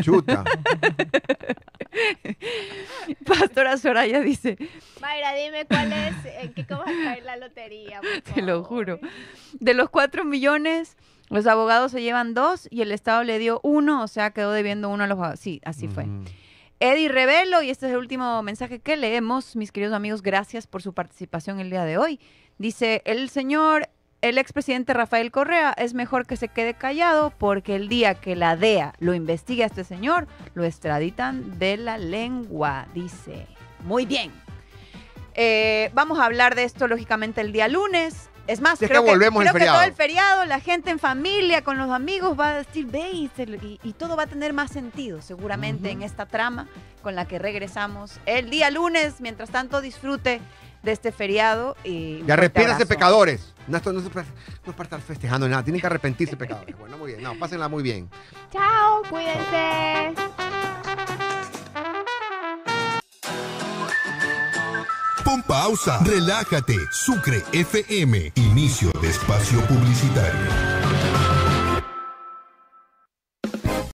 Chuta. Pastora Soraya dice, Mayra, dime cuál es, en qué cómo va a caer la lotería. Te lo juro. De los cuatro millones, los abogados se llevan dos y el Estado le dio uno, o sea, quedó debiendo uno a los abogados. Sí, así mm. fue. Eddie Revelo, y este es el último mensaje que leemos, mis queridos amigos, gracias por su participación el día de hoy. Dice, el señor... el expresidente Rafael Correa es mejor que se quede callado porque el día que la D E A lo investigue a este señor, lo extraditan de la lengua, dice. Muy bien. Eh, vamos a hablar de esto, lógicamente, el día lunes. Es más, si creo, es que, volvemos que, creo el que todo el feriado, la gente en familia, con los amigos, va a decir, ve, y, y, y todo va a tener más sentido, seguramente, uh-huh. en esta trama con la que regresamos el día lunes. Mientras tanto, disfrute de este feriado. Y, y arrepiéntanse, pecadores. No, esto no, se, no es para estar festejando nada. Tienen que arrepentirse, pecadores. Bueno, muy bien. No, pásenla muy bien. Chao, cuídense. Pon pausa. Relájate. Sucre F M. Inicio de espacio publicitario.